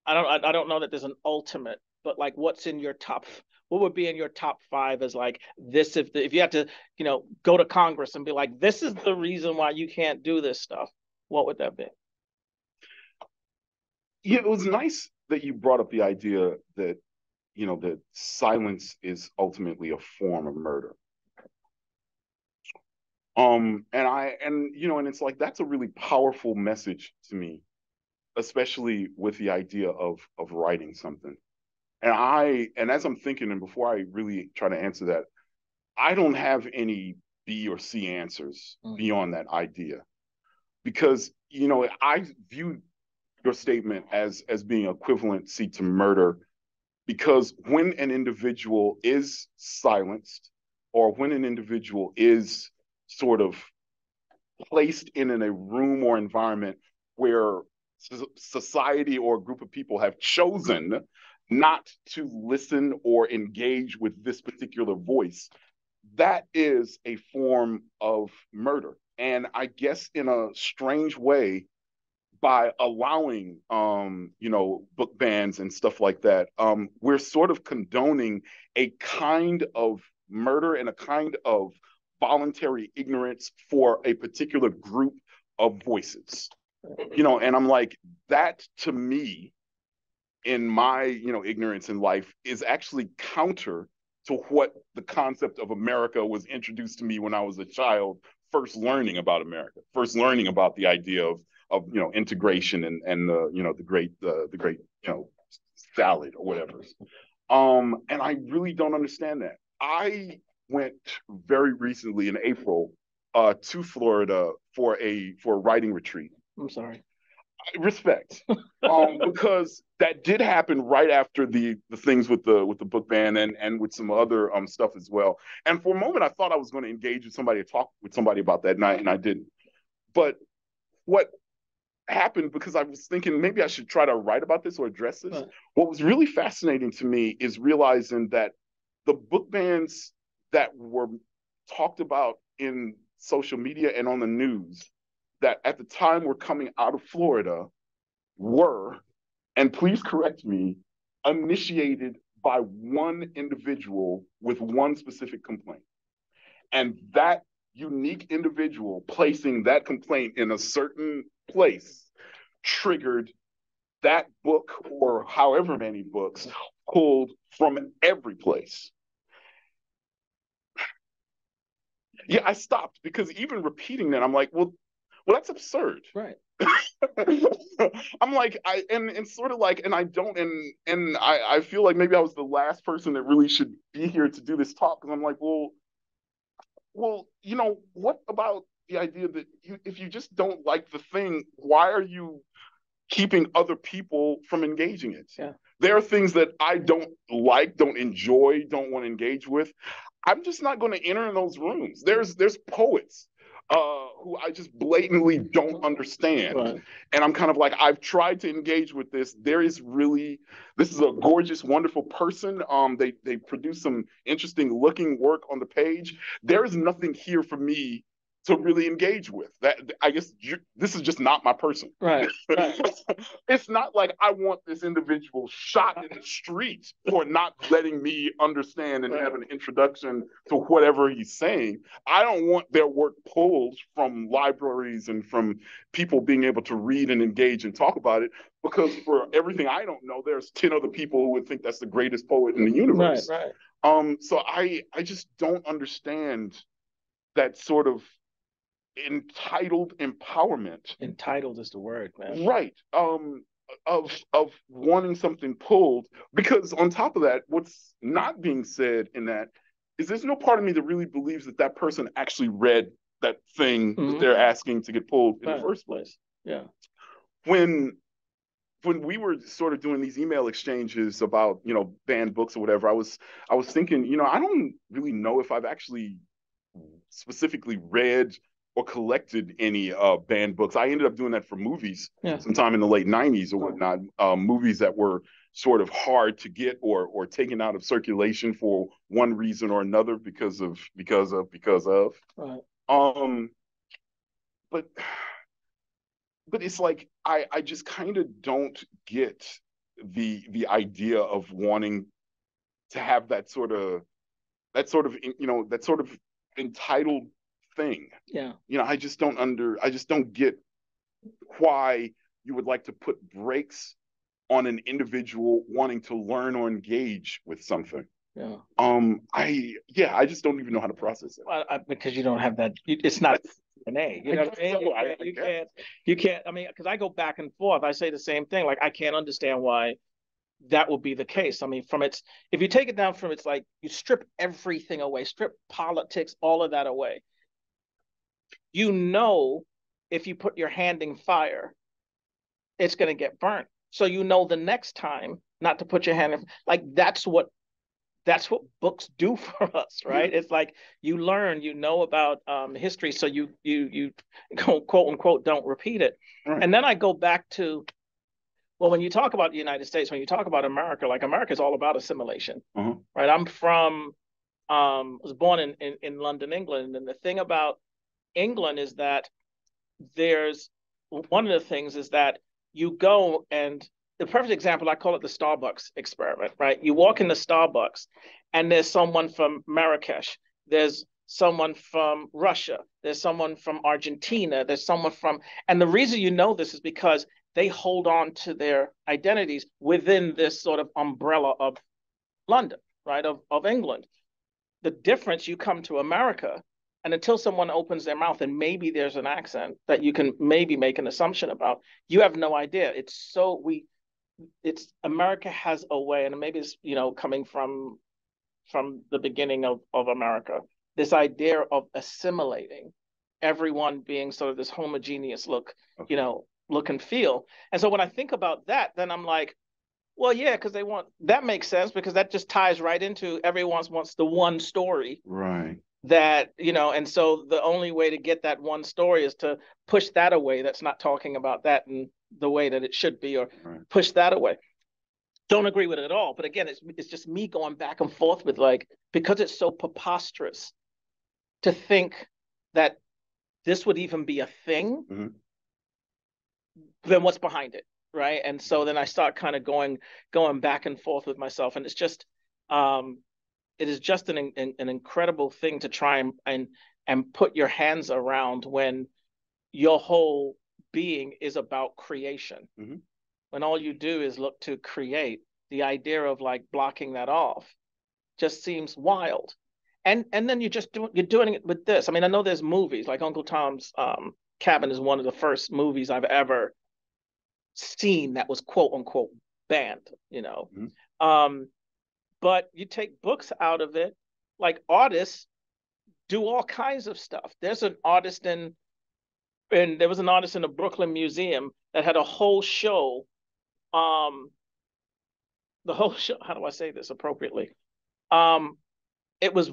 I don't know that there's an ultimate, but like what would be in your top five as like this, if you had to, go to Congress and be like, this is the reason why you can't do this stuff, what would that be? Yeah, it was nice that you brought up the idea that, that silence is ultimately a form of murder. And it's like, that's a really powerful message to me, especially with the idea of writing something. And as I'm thinking, and before I really try to answer that, I don't have any B or C answers beyond that idea, because, I view your statement as being equivalent to murder, because when an individual is silenced, or when an individual is sort of placed in a room or environment where society or a group of people have chosen not to listen or engage with this particular voice, that is a form of murder. And I guess in a strange way, by allowing, book bans and stuff like that, we're sort of condoning a kind of murder and a kind of voluntary ignorance for a particular group of voices. And I'm like, that to me, in my, ignorance in life, is actually counter to what the concept of America was introduced to me when I was a child, first learning about America, first learning about the idea of integration and the great salad or whatever. And I really don't understand that. I went very recently in April to Florida for a writing retreat. I'm sorry. Respect, because that did happen right after the things with the book ban and with some other stuff as well. And for a moment, I thought I was going to engage with somebody, talk with somebody about that night, and I didn't. But what happened, because I was thinking maybe I should try to write about this or address this. What was really fascinating to me is realizing that the book bans that were talked about in social media and on the news that at the time were coming out of Florida were, and please correct me, initiated by one individual with one specific complaint. And that unique individual placing that complaint in a certain place triggered that book, or however many books pulled from every place. Yeah, I stopped, because even repeating that, I'm like, well, that's absurd. Right. I'm like, I feel like maybe I was the last person that really should be here to do this talk, because I'm like, well, what about the idea that if you just don't like the thing, why are you keeping other people from engaging it? Yeah. There are things that I don't like, don't enjoy, don't want to engage with. I'm just not going to enter in those rooms. There's poets who I just blatantly don't understand. Right. And I'm kind of like, I've tried to engage with this. This is a gorgeous, wonderful person. They produce some interesting looking work on the page. There is nothing here for me to really engage with. This is just not my person. Right. It's not like I want this individual shot in the street for not letting me understand and have an introduction to whatever he's saying. I don't want their work pulled from libraries and from people being able to read and engage and talk about it, because for everything I don't know, there's 10 other people who would think that's the greatest poet in the universe. Right. So I just don't understand that sort of entitled empowerment. Entitled is the word, man. Right. Of wanting something pulled, because on top of that, what's not being said in that is there's no part of me that really believes that person actually read that thing that they're asking to get pulled in the first place. Yeah. When we were sort of doing these email exchanges about banned books or whatever, I was thinking, I don't really know if I've actually specifically read or collected any banned books. I ended up doing that for movies sometime in the late 90s or whatnot, movies that were sort of hard to get or taken out of circulation for one reason or another because of. Right. But but it's like, I just kind of don't get the idea of wanting to have that sort of entitled thing. Yeah. You know, I just don't get why you would like to put brakes on an individual wanting to learn or engage with something. Yeah. I just don't even know how to process it. Well, because you don't have that. It's not DNA. You know what I mean? You can't. I mean, because I go back and forth. I say the same thing. Like, I can't understand why that will be the case. I mean, if you take it down from its, like, you strip everything away, strip politics, all of that away. You know, if you put your hand in fire, it's going to get burnt. So you know the next time not to put your hand in. Like, that's what books do for us, right? Yeah. It's like you learn, you know about history, so you quote unquote don't repeat it. Right. And then I go back to, well, when you talk about the United States, when you talk about America, like, America is all about assimilation, mm-hmm. right? I'm from, was born in London, England, and the thing about England is that one of the things is that you go, and the perfect example, I call it the Starbucks experiment, right? You walk in the Starbucks and there's someone from Marrakesh, there's someone from Russia, there's someone from Argentina, there's someone from, and the reason you know this is because they hold on to their identities within this sort of umbrella of London, right, of England. The difference, you come to America, and until someone opens their mouth and maybe there's an accent that you can maybe make an assumption about, you have no idea. America has a way, and maybe it's, coming from the beginning of America, this idea of assimilating, everyone being sort of this homogeneous look and feel. And so when I think about that, then I'm like, well, yeah, because that makes sense, because that just ties right into everyone wants the one story. Right. That, and so the only way to get that one story is to push that away. That's not talking about that in the way that it should be, or right. push that away. Don't agree with it at all. But again, it's just me going back and forth with, like, because it's so preposterous to think that this would even be a thing, mm-hmm. then what's behind it, right? And so then I start kind of going back and forth with myself. And it's just, it is just an incredible thing to try and put your hands around when your whole being is about creation. Mm-hmm. When all you do is look to create, the idea of, like, blocking that off just seems wild. And then you're doing it with this. I mean, I know there's movies like Uncle Tom's Cabin is one of the first movies I've ever seen that was quote unquote banned, Mm-hmm. But you take books out of it, like, artists do all kinds of stuff. There's an artist in the Brooklyn Museum that had a whole show. The whole show, how do I say this appropriately? It was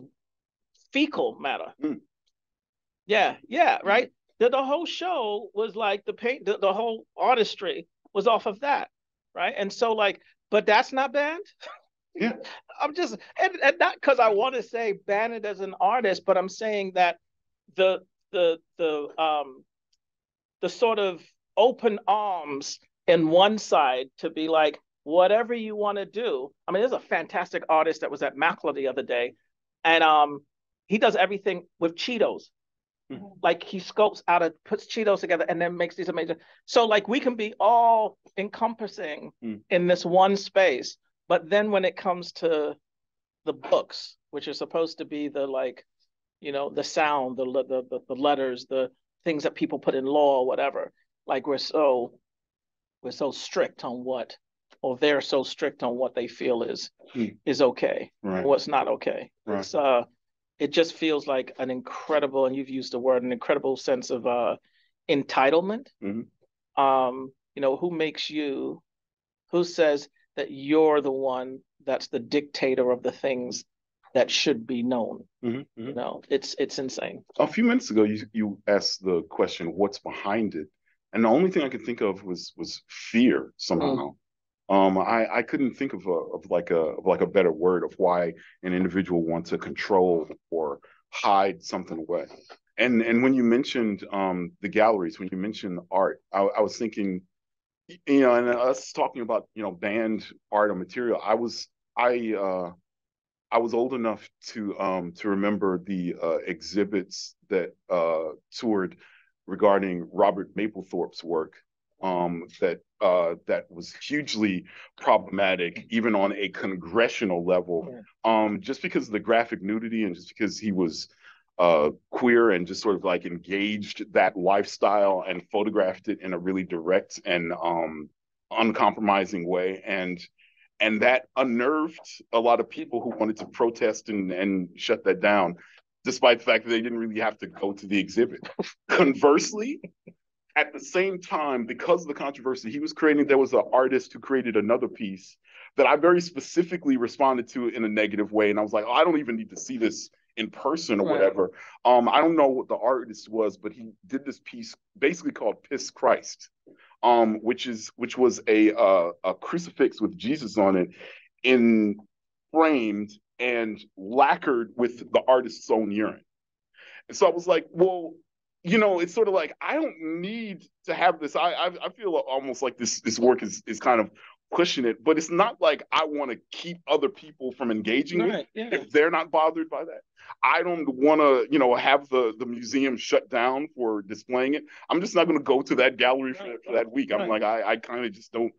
fecal matter. Mm. Yeah, right? The whole show was like the whole artistry was off of that, right? And so, like, but that's not banned. Yeah. I'm just, and not because I want to say ban it as an artist, but I'm saying that the sort of open arms in one side to be like, whatever you want to do. I mean, there's a fantastic artist that was at Mackler the other day, and he does everything with Cheetos. Mm-hmm. Like, he sculpts out of, puts Cheetos together and then makes these amazing. So, like, we can be all encompassing in this one space. But then when it comes to the books, which are supposed to be the, like, the sound, the letters, the things that people put in law or whatever, like, we're so strict on what, or they're so strict on what they feel is okay, right. What's not okay. Right. It's, it just feels like an incredible, and you've used the word, an incredible sense of entitlement. Mm-hmm. Who says that you're the one that's the dictator of the things that should be known. Mm-hmm, mm-hmm. It's insane. A few minutes ago, you asked the question, what's behind it? And the only thing I could think of was fear somehow. Mm. I couldn't think of a better word of why an individual wants to control or hide something away. And when you mentioned the galleries, when you mentioned art, I was thinking, you know, and us talking about, you know, banned art or material, I was old enough to remember the exhibits that toured regarding Robert Mapplethorpe's work that was hugely problematic, even on a congressional level, just because of the graphic nudity and just because he was queer and just sort of like engaged that lifestyle and photographed it in a really direct and uncompromising way. And that unnerved a lot of people who wanted to protest and shut that down, despite the fact that they didn't really have to go to the exhibit. Conversely, at the same time, because of the controversy he was creating, there was an artist who created another piece that I very specifically responded to in a negative way. And I was like, oh, I don't even need to see this in person or whatever. I don't know what the artist was, but he did this piece basically called Piss Christ, which was a crucifix with Jesus on it, in framed and lacquered with the artist's own urine. And so I was like, well, you know, it's sort of like, I don't need to have this. I feel almost like this work is kind of pushing it, but it's not like I want to keep other people from engaging with if they're not bothered by that. I don't want to, you know, have the museum shut down for displaying it. I'm just not going to go to that gallery for that week. I'm like, I kind of just don't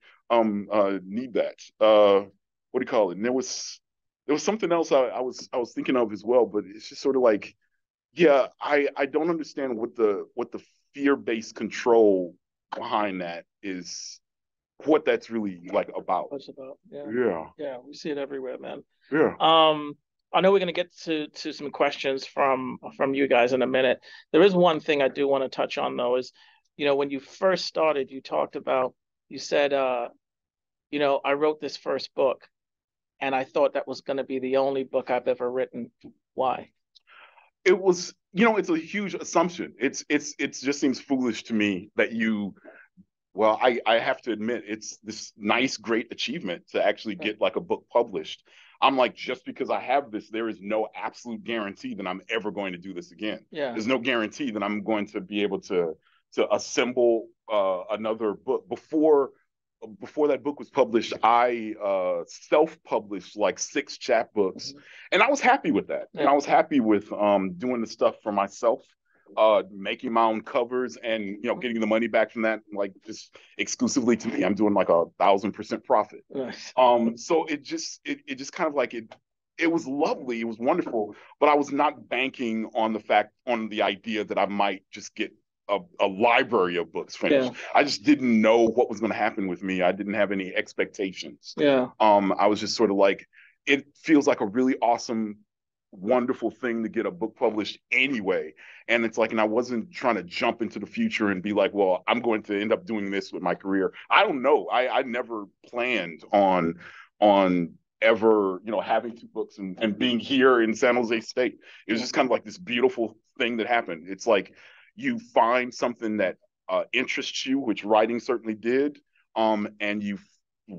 need that. What do you call it? And there was something else I was thinking of as well, but it's just sort of like, yeah, I don't understand what the fear-based control behind that is, what that's really like about. What's about. Yeah, we see it everywhere, man. Yeah. I know we're going to get to some questions from you guys in a minute. There is one thing I do want to touch on, though, is, you know, when you first started, you said, you know, I wrote this first book and I thought that was going to be the only book I've ever written. Why? It was, you know, it's a huge assumption. It's just seems foolish to me that well, I have to admit, it's this nice, great achievement to actually get like a book published. I'm like, just because I have this, there is no absolute guarantee that I'm ever going to do this again. Yeah. There's no guarantee that I'm going to be able to assemble another book. Before that book was published, I self-published like 6 chapbooks, and I was happy with that. Yeah. And I was happy with doing the stuff for myself. Making my own covers and, you know, getting the money back from that, like just exclusively to me. I'm doing like 1,000% profit. Nice. So it just kind of like it was lovely, it was wonderful, but I was not banking on the idea that I might just get a library of books finished. Yeah. I just didn't know what was going to happen with me. I didn't have any expectations. Yeah. I was just sort of like, it feels like a really awesome, wonderful thing to get a book published anyway, and it's like, and I wasn't trying to jump into the future and be like, well, I'm going to end up doing this with my career. I don't know. I never planned on ever, you know, having 2 books and being here in San Jose State. It was just kind of like this beautiful thing that happened. It's like you find something that interests you, which writing certainly did, and you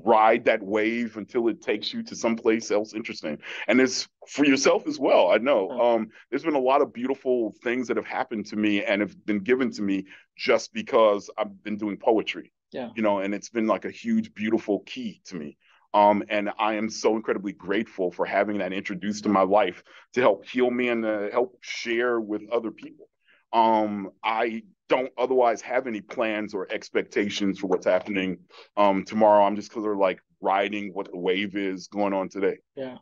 ride that wave until it takes you to someplace else interesting. And it's for yourself as well. I know there's been a lot of beautiful things that have happened to me and have been given to me just because I've been doing poetry. Yeah, you know, and it's been like a huge, beautiful key to me. And I am so incredibly grateful for having that introduced to my life to help heal me and to help share with other people. I don't otherwise have any plans or expectations for what's happening tomorrow. I'm just sort of like riding what the wave is going on today. Yeah.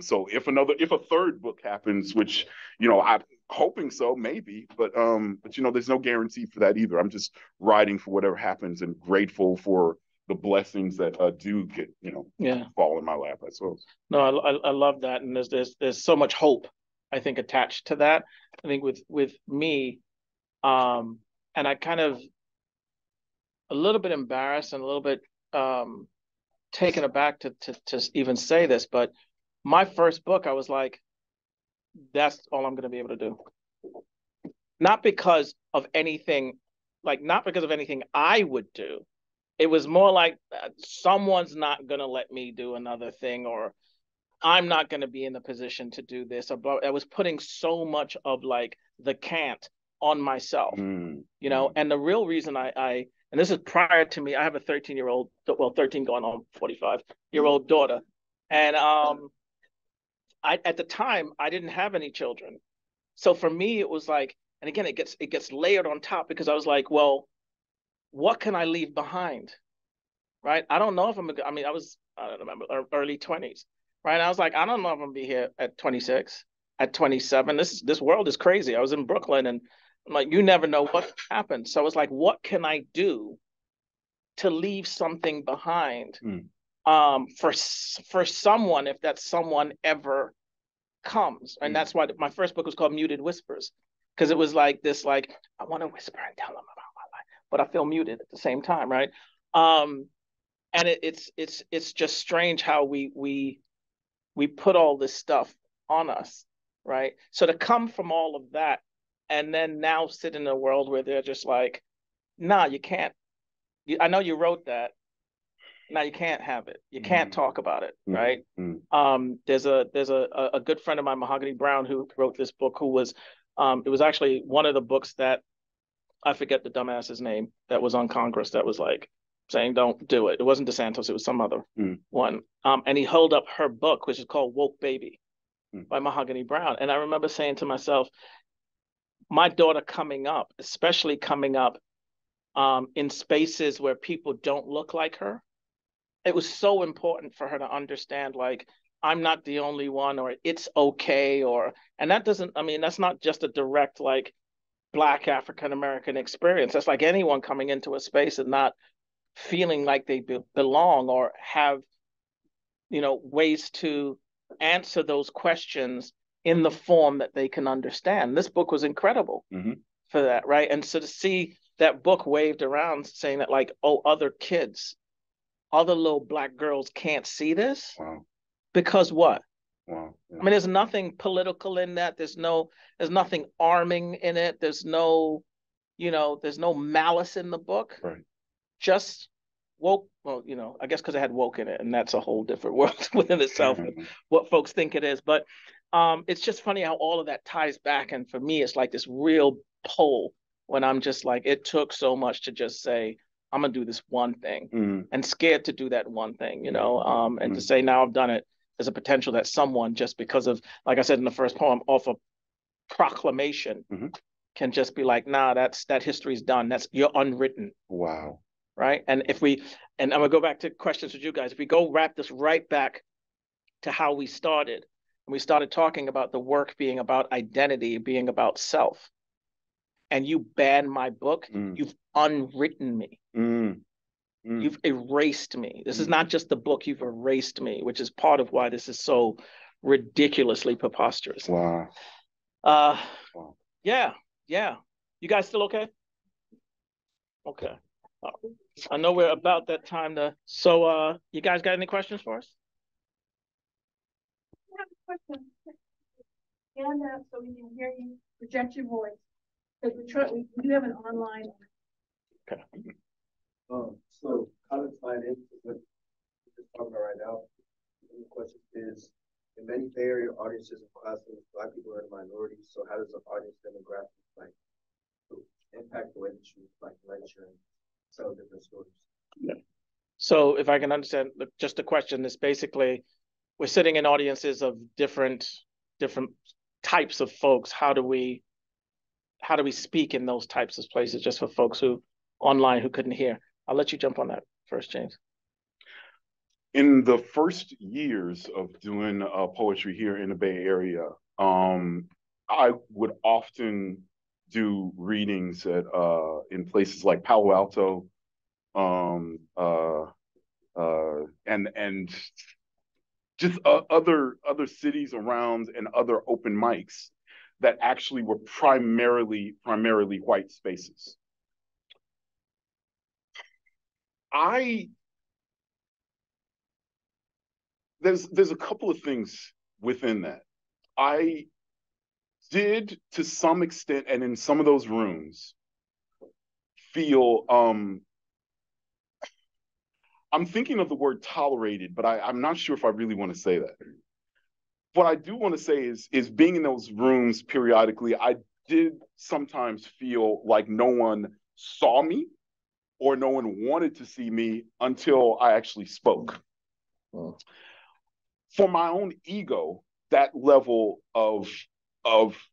So if a third book happens, which, you know, I'm hoping so, maybe, but you know, there's no guarantee for that either. I'm just riding for whatever happens and grateful for the blessings that do get, you know, fall in my lap, I suppose. No, I love that, and there's so much hope, I think, attached to that. I think with me, and I kind of a little bit embarrassed and a little bit taken aback to even say this, but my first book, I was like, that's all I'm going to be able to do. Not because of anything I would do. It was more like someone's not going to let me do another thing, or I'm not going to be in the position to do this. I was putting so much of like the can't on myself, you know, and the real reason I and this is prior to me, I have a 13-year-old, well, 13 going on 45-year-old daughter. And I, at the time, I didn't have any children. So for me, it was like, and again, it gets layered on top, because I was like, well, what can I leave behind? Right. I don't know if I was, I don't remember, early 20s. Right. I was like, I don't know if I'm going to be here at 26, at 27. This world is crazy. I was in Brooklyn, and I'm like, you never know what happened. So it's like, what can I do to leave something behind for someone, if that someone ever comes? And that's why my first book was called Muted Whispers, because it was like this, like, I want to whisper and tell them about my life, but I feel muted at the same time, right? And it's just strange how we put all this stuff on us, right? So to come from all of that and then now sit in a world where they're just like, nah, you can't. I know you wrote that. Now you can't have it. You can't talk about it, right? There's a good friend of mine, Mahogany Brown, who wrote this book, who was, it was actually one of the books that, I forget the dumbass's name, that was on Congress that was like saying, don't do it. It wasn't DeSantis, it was some other one. And he held up her book, which is called Woke Baby by Mahogany Brown. And I remember saying to myself, my daughter coming up, especially coming up in spaces where people don't look like her, it was so important for her to understand, like, I'm not the only one, or it's okay, or, and that doesn't, I mean, that's not just a direct, like, Black African-American experience. That's like anyone coming into a space and not feeling like they belong or have, you know, ways to answer those questions in the form that they can understand. This book was incredible for that, right? And so to see that book waved around saying that, like, oh, other kids, other little Black girls can't see this. Wow. Because what? Wow. Yeah. I mean, there's nothing political in that. There's nothing arming in it. There's no, you know, there's no malice in the book. Right. Just woke. Well, you know, I guess because it had woke in it, and that's a whole different world within itself. What folks think it is, but it's just funny how all of that ties back. And for me, it's like this real pull when I'm just like, it took so much to just say, I'm gonna do this one thing, and scared to do that one thing, you know, and to say now I've done it. There's a potential that someone, just because of, like I said in the first poem, off a proclamation, can just be like, nah, that history's done. That's, you're unwritten. Wow. Right. And if we, and I'm gonna go back to questions with you guys. If we go wrap this right back to how we started, and we started talking about the work being about identity, being about self, and you ban my book, you've unwritten me. You've erased me. This is not just the book, you've erased me, which is part of why this is so ridiculously preposterous. Wow. Wow. Yeah, yeah. You guys still okay? Okay. I know we're about that time to, so you guys got any questions for us? I have a question. Stand up so we can hear you. Project your voice. Because we do have an online. Okay. So kind of tied into what we're just talking about right now, the question is, in many Bay Area audiences and classrooms, Black people are in minorities, so how does the audience demographic, like, impact the way that you, like, lecture and tell different stories? Yeah. So if I can understand, just the question is basically, we're sitting in audiences of different types of folks. How do we speak in those types of places, just for folks who online who couldn't hear? I'll let you jump on that first, James. In the first years of doing poetry here in the Bay Area, I would often do readings at in places like Palo Alto, and just other cities around, and other open mics that actually were primarily white spaces. There's a couple of things within that. I did, to some extent, and in some of those rooms, feel, I'm thinking of the word tolerated, but I'm not sure if I really want to say that. What I do want to say is being in those rooms periodically, I did sometimes feel like no one saw me or no one wanted to see me until I actually spoke. Oh. For my own ego, that level of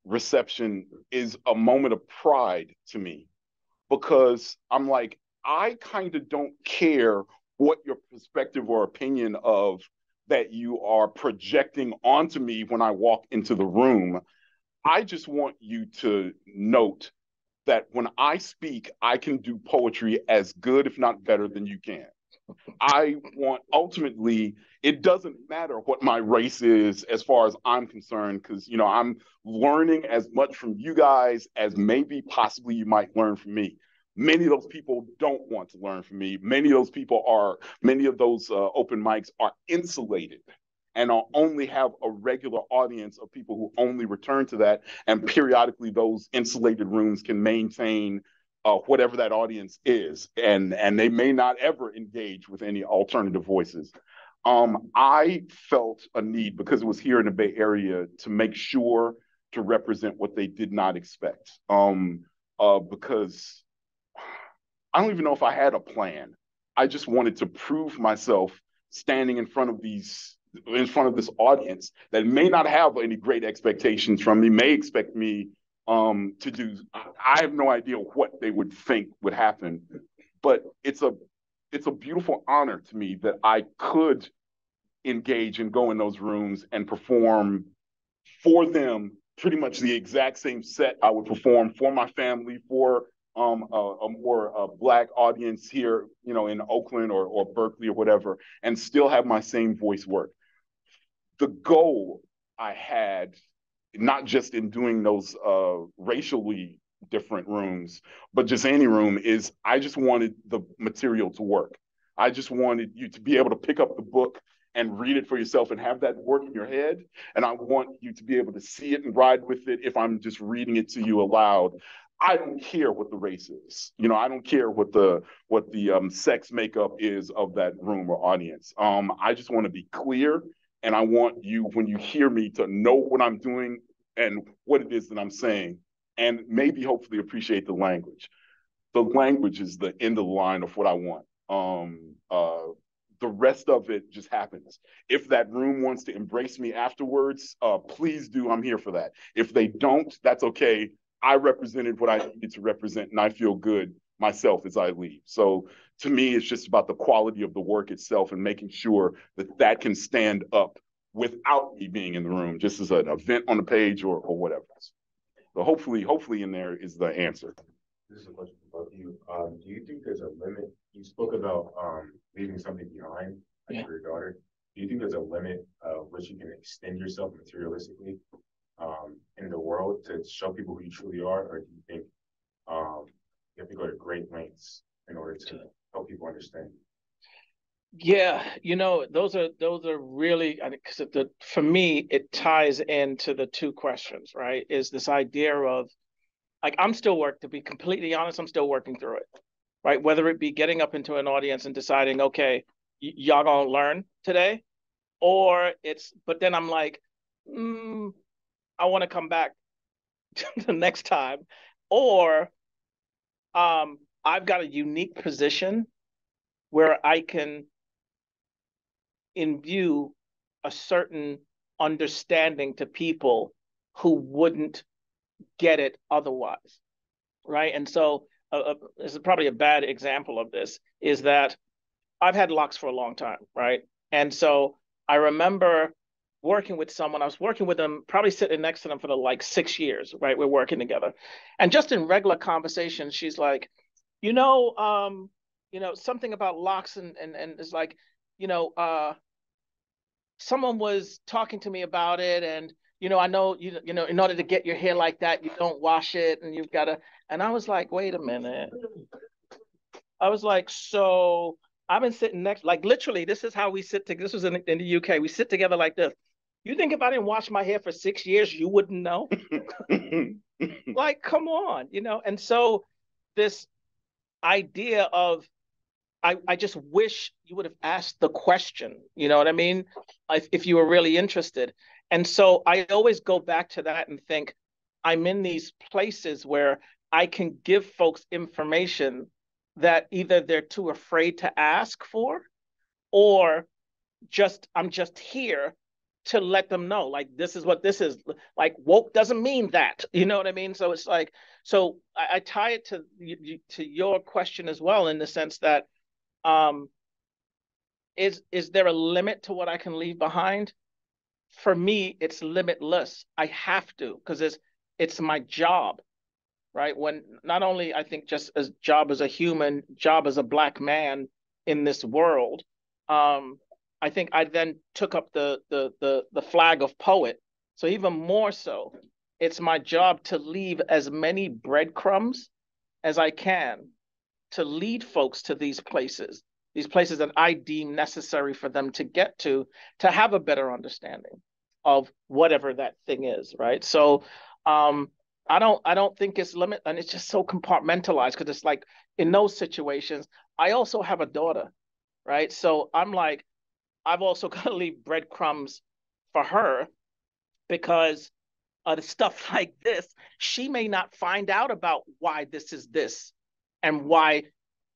reception is a moment of pride to me, because I'm like, I kind of don't care what your perspective or opinion of that you are projecting onto me when I walk into the room. I just want you to note that when I speak, I can do poetry as good, if not better, than you can. I want, ultimately, it doesn't matter what my race is as far as I'm concerned, because, you know, I'm learning as much from you guys as maybe possibly you might learn from me. Many of those people don't want to learn from me. Many of those open mics are insulated and I'll only have a regular audience of people who only return to that. And periodically, those insulated rooms can maintain whatever that audience is. And they may not ever engage with any alternative voices. I felt a need, because it was here in the Bay Area, to make sure to represent what they did not expect. Because I don't even know if I had a plan. I just wanted to prove myself standing in front of this audience that may not have any great expectations from me, may expect me to do. I have no idea what they would think would happen, but it's a beautiful honor to me that I could engage and go in those rooms and perform for them pretty much the exact same set I would perform for my family, for a more Black audience here, you know, in Oakland or Berkeley or whatever, and still have my same voice work. The goal I had, not just in doing those racially different rooms, but just any room, is I just wanted the material to work. I just wanted you to be able to pick up the book and read it for yourself and have that work in your head. And I want you to be able to see it and ride with it if I'm just reading it to you aloud. I don't care what the race is. You know, I don't care what the sex makeup is of that room or audience. I just want to be clear, and I want you, when you hear me, to know what I'm doing and what it is that I'm saying, and maybe hopefully appreciate the language. The language is the end of the line of what I want. The rest of it just happens. If that room wants to embrace me afterwards, please do. I'm here for that. If they don't, that's okay. I represented what I needed to represent, and I feel good myself as I leave. So to me, it's just about the quality of the work itself and making sure that that can stand up without me being in the room, just as an event on the page or whatever. So hopefully in there is the answer. This is a question for both of you. Do you think there's a limit? You spoke about leaving something behind, like your daughter. Do you think there's a limit of which you can extend yourself materialistically in the world to show people who you truly are, or do you think you have to go to great lengths in order to help people understand? Yeah, you know, those are really, because for me it ties into the two questions, right? Is this idea of, like, I'm still working through it, right? Whether it be getting up into an audience and deciding, okay, y'all gonna learn today, or it's, but then I'm like, I want to come back the next time, or I've got a unique position where I can imbue a certain understanding to people who wouldn't get it otherwise, right? And so this is probably a bad example of this, is that I've had locks for a long time, right? And so I remember working with someone. I was working with them, probably sitting next to them for like 6 years, right? We're working together. And just in regular conversation, she's like, something about locks, and it's like, someone was talking to me about it, and, I know, you know, in order to get your hair like that, you don't wash it, and you've got to, and I was like, wait a minute. I was like, so I've been sitting next, like literally, this is how we sit, this was in the UK, we sit together like this. You think if I didn't wash my hair for 6 years, you wouldn't know? Like, come on, And so this idea of, I just wish you would have asked the question, you know what I mean? If you were really interested. And so I always go back to that and think, I'm in these places where I can give folks information that either they're too afraid to ask for, or just I'm just here to let them know, like, this is what this is. Like, woke doesn't mean that, you know what I mean? So it's like, so I tie it to your question as well, in the sense that is there a limit to what I can leave behind? For me, it's limitless. I have to, because it's my job, right? When not only, I think, just as job as a human, job as a Black man in this world, I think I then took up the flag of poet. So even more so, it's my job to leave as many breadcrumbs as I can to lead folks to these places that I deem necessary for them to get to have a better understanding of whatever that thing is, right? So I don't think it's limited, and it's just so compartmentalized, because it's like, in those situations, I also have a daughter, right? So I'm like, I've also got to leave breadcrumbs for her, because of the stuff like this, she may not find out about why this is this, and why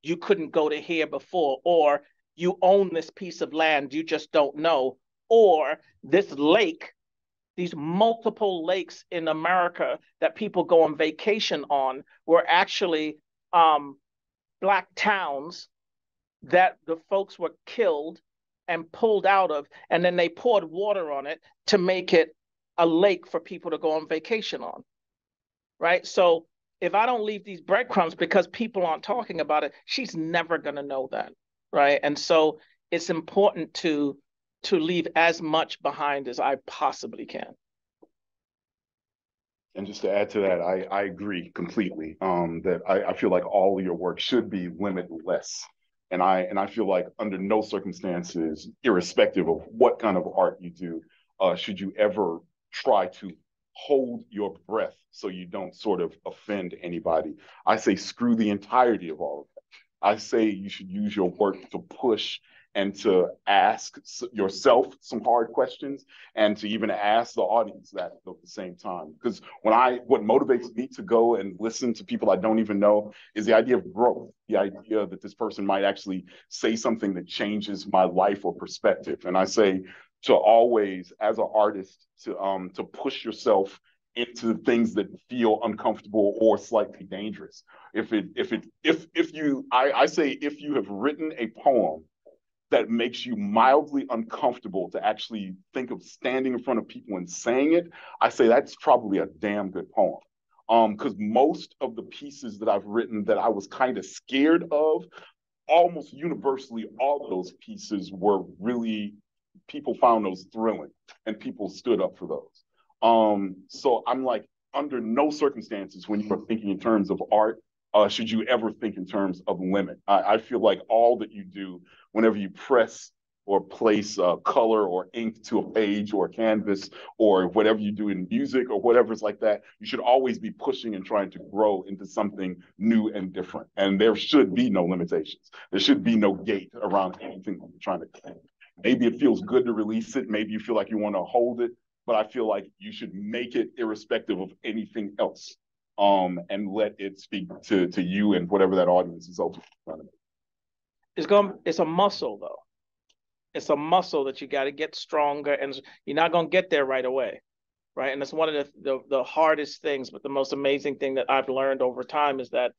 you couldn't go to here before, or you own this piece of land, you just don't know, or this lake, these multiple lakes in America that people go on vacation on were actually Black towns that the folks were killed and pulled out of, and then they poured water on it to make it a lake for people to go on vacation on, right? So if I don't leave these breadcrumbs because people aren't talking about it, she's never gonna know that, right? And so it's important to leave as much behind as I possibly can. And just to add to that, I agree completely, that I feel like all your work should be limitless. And I feel like under no circumstances, irrespective of what kind of art you do, should you ever try to hold your breath so you don't sort of offend anybody. I say screw the entirety of all of that. I say you should use your work to push and to ask yourself some hard questions, and to even ask the audience that at the same time. Because what motivates me to go and listen to people I don't even know is the idea of growth, the idea that this person might actually say something that changes my life or perspective. And I say to always, as an artist, to push yourself into things that feel uncomfortable or slightly dangerous. If you have written a poem that makes you mildly uncomfortable to actually think of standing in front of people and saying it, I say that's probably a damn good poem. Because most of the pieces that I've written that I was kind of scared of, almost universally, all of those pieces were really, people found those thrilling, and people stood up for those. So I'm like, under no circumstances, when you are thinking in terms of art, should you ever think in terms of limit. I feel like all that you do, whenever you press or place color or ink to a page or a canvas, or whatever you do in music or whatever is like that, you should always be pushing and trying to grow into something new and different. And there should be no limitations. There should be no gate around anything that you're trying to claim. Maybe it feels good to release it. Maybe you feel like you want to hold it. But I feel like you should make it irrespective of anything else. And let it speak to you and whatever that audience is open to. It's a muscle, though. It's a muscle that you got to get stronger, and you're not going to get there right away, right? And it's one of the hardest things, but the most amazing thing that I've learned over time is that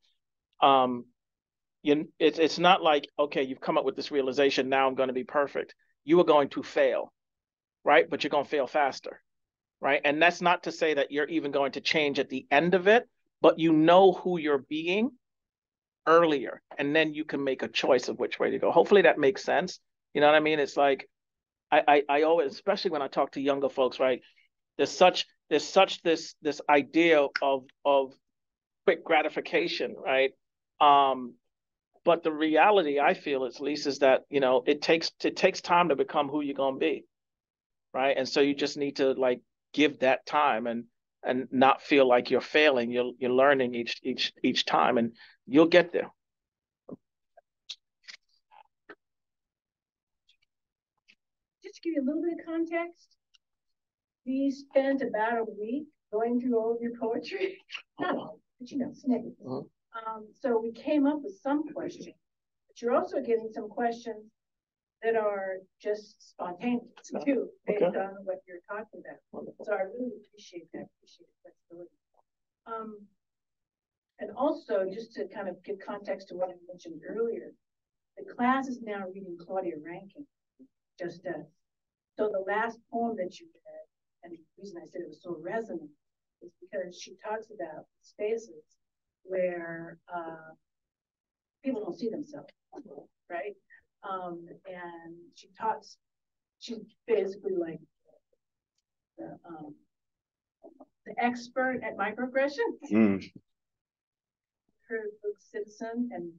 it's not like, okay, you've come up with this realization, now I'm going to be perfect. You are going to fail, right? But you're going to fail faster. Right. And that's not to say that you're even going to change at the end of it, but you know who you're being earlier, and then you can make a choice of which way to go. Hopefully that makes sense. You know what I mean? It's like I always, especially when I talk to younger folks, right? There's such this idea of quick gratification, right? But the reality, I feel at least, is that, you know, it takes time to become who you're gonna be. Right. And so you just need to, like, give that time and not feel like you're failing. You're learning each time, and you'll get there. Just to give you a little bit of context, we spent about a week going through all of your poetry. Not all, but you know, snippets. Mm-hmm. So we came up with some questions, but you're also getting some questions that are just spontaneous too, based on what you're talking about. Wonderful. So I really appreciate that. Appreciate flexibility. And also, just to kind of give context to what I mentioned earlier, the class is now reading Claudia Rankine, just as. So the last poem that you read, and the reason I said it was so resonant, is because she talks about spaces where people don't see themselves, right? And she talks, she's basically like the expert at microaggressions. Mm. Her book Citizen, and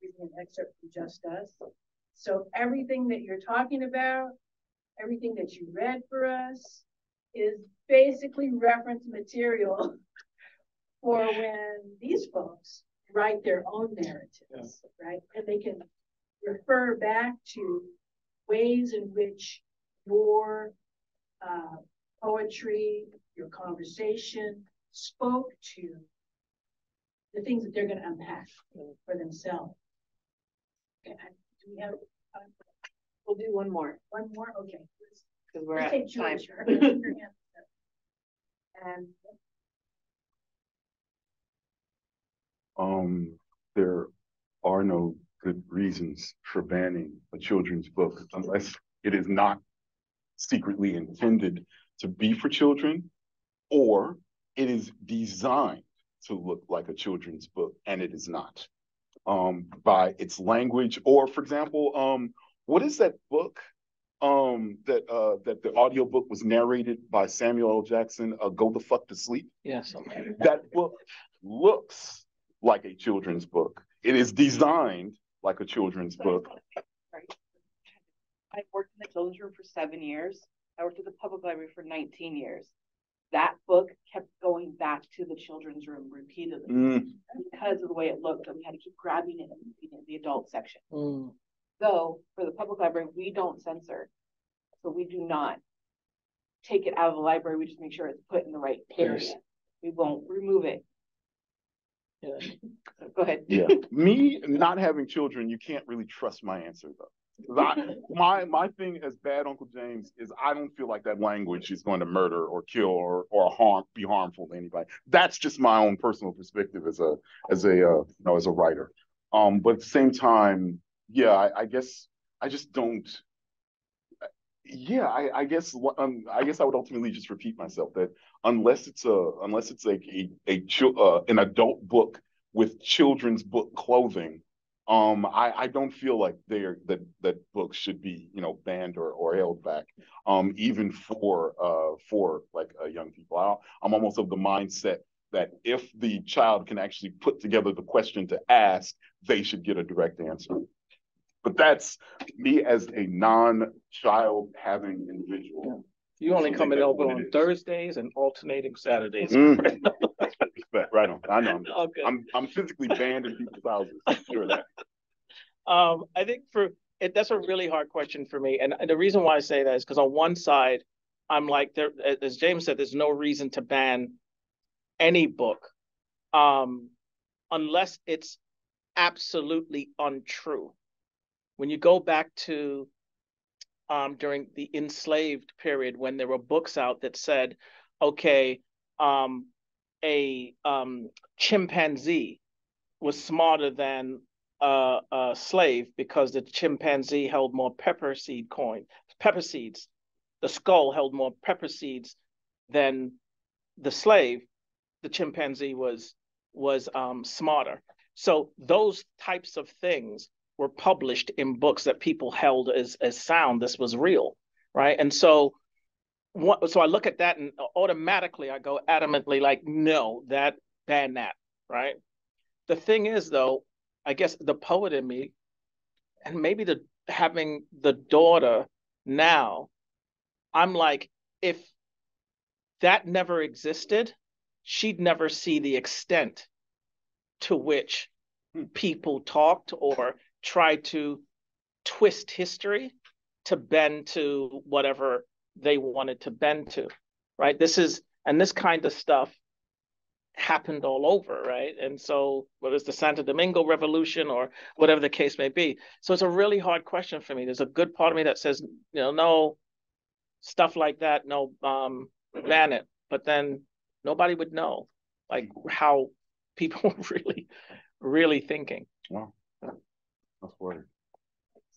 reading an excerpt from Just Us. So everything that you're talking about, everything that you read for us, is basically reference material for when these folks write their own narratives, right? And they can refer back to ways in which your poetry, your conversation spoke to the things that they're going to unpack for themselves. Okay, do we have time? We'll do one more. One more? Okay. Because we're at time. And there are no good reasons for banning a children's book unless it is not secretly intended to be for children, or it is designed to look like a children's book, and it is not, by its language. Or, for example, what is that book that the audiobook was narrated by Samuel L. Jackson, Go the Fuck to Sleep? Yes. That book looks like a children's book. It is designed like a children's book. Right. I've worked in the children's room for 7 years. I worked at the public library for 19 years. That book kept going back to the children's room repeatedly because of the way it looked, and we had to keep grabbing it and moving it in the adult section. Mm. So for the public library, we don't censor. So we do not take it out of the library. We just make sure it's put in the right place. We won't remove it. Yeah. So go ahead. Yeah. Me not having children, you can't really trust my answer, though. My thing as Bad Uncle James is I don't feel like that language is going to murder or kill or harm, be harmful to anybody. That's just my own personal perspective as a writer. But at the same time, yeah, I guess I just don't. Yeah, I guess I would ultimately just repeat myself that unless it's an adult book with children's book clothing. I don't feel like that books should be, you know, banned or held back, even for young people. I'm almost of the mindset that if the child can actually put together the question to ask, they should get a direct answer. But that's me as a non-child having individual. Yeah. You only come in open on Thursdays and alternating Saturdays. Mm. Right on. I know. I'm physically banned in people's houses. Sure that. I think that's a really hard question for me, and the reason why I say that is because on one side, I'm like, there, as James said, there's no reason to ban any book, unless it's absolutely untrue. When you go back to during the enslaved period, when there were books out that said, okay, a chimpanzee was smarter than a slave because the chimpanzee held more pepper seeds. The skull held more pepper seeds than the slave. The chimpanzee was smarter. So those types of things were published in books that people held as sound. This was real, right? And so. So I look at that and automatically I go adamantly like, no, ban that, right? The thing is, though, I guess the poet in me, and maybe having the daughter now, I'm like, if that never existed, she'd never see the extent to which people talked or tried to twist history to bend to whatever they wanted to bend to, right? This is And this kind of stuff happened all over, right? And so whether it's the Santo Domingo revolution or whatever the case may be. So it's a really hard question for me. There's a good part of me that says, you know, no, stuff like that, no, ban it. But then nobody would know, like, how people were really, really thinking. Wow. That's weird.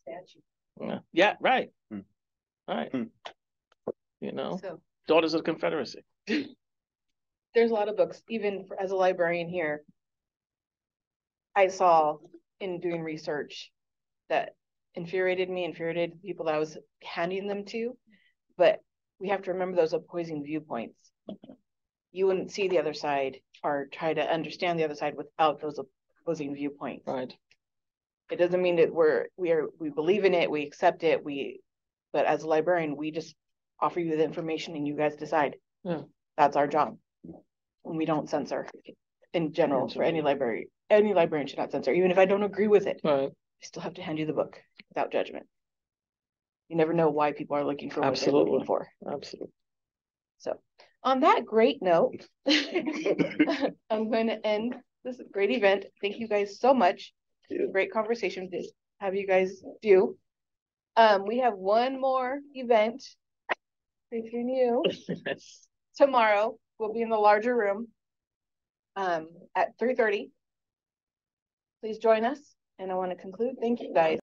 Statue. Yeah. Yeah, right. Mm. Right. Mm. You know, so, Daughters of the Confederacy. There's a lot of books, even for, as a librarian here, I saw in doing research that infuriated me, infuriated the people that I was handing them to. But we have to remember those opposing viewpoints. You wouldn't see the other side or try to understand the other side without those opposing viewpoints. Right. It doesn't mean that we believe in it, we accept it, but as a librarian, we just offer you the information and you guys decide. Yeah. That's our job. And we don't censor in general. Absolutely. For any library. Any librarian should not censor. Even if I don't agree with it, right, I still have to hand you the book without judgment. You never know why people are looking for what they're looking for. Absolutely. So on that great note, I'm going to end this great event. Thank you guys so much. Great conversation to have you guys do. We have one more event. If you're new, tomorrow we'll be in the larger room at 3:30. Please join us. And I want to conclude. Thank you guys.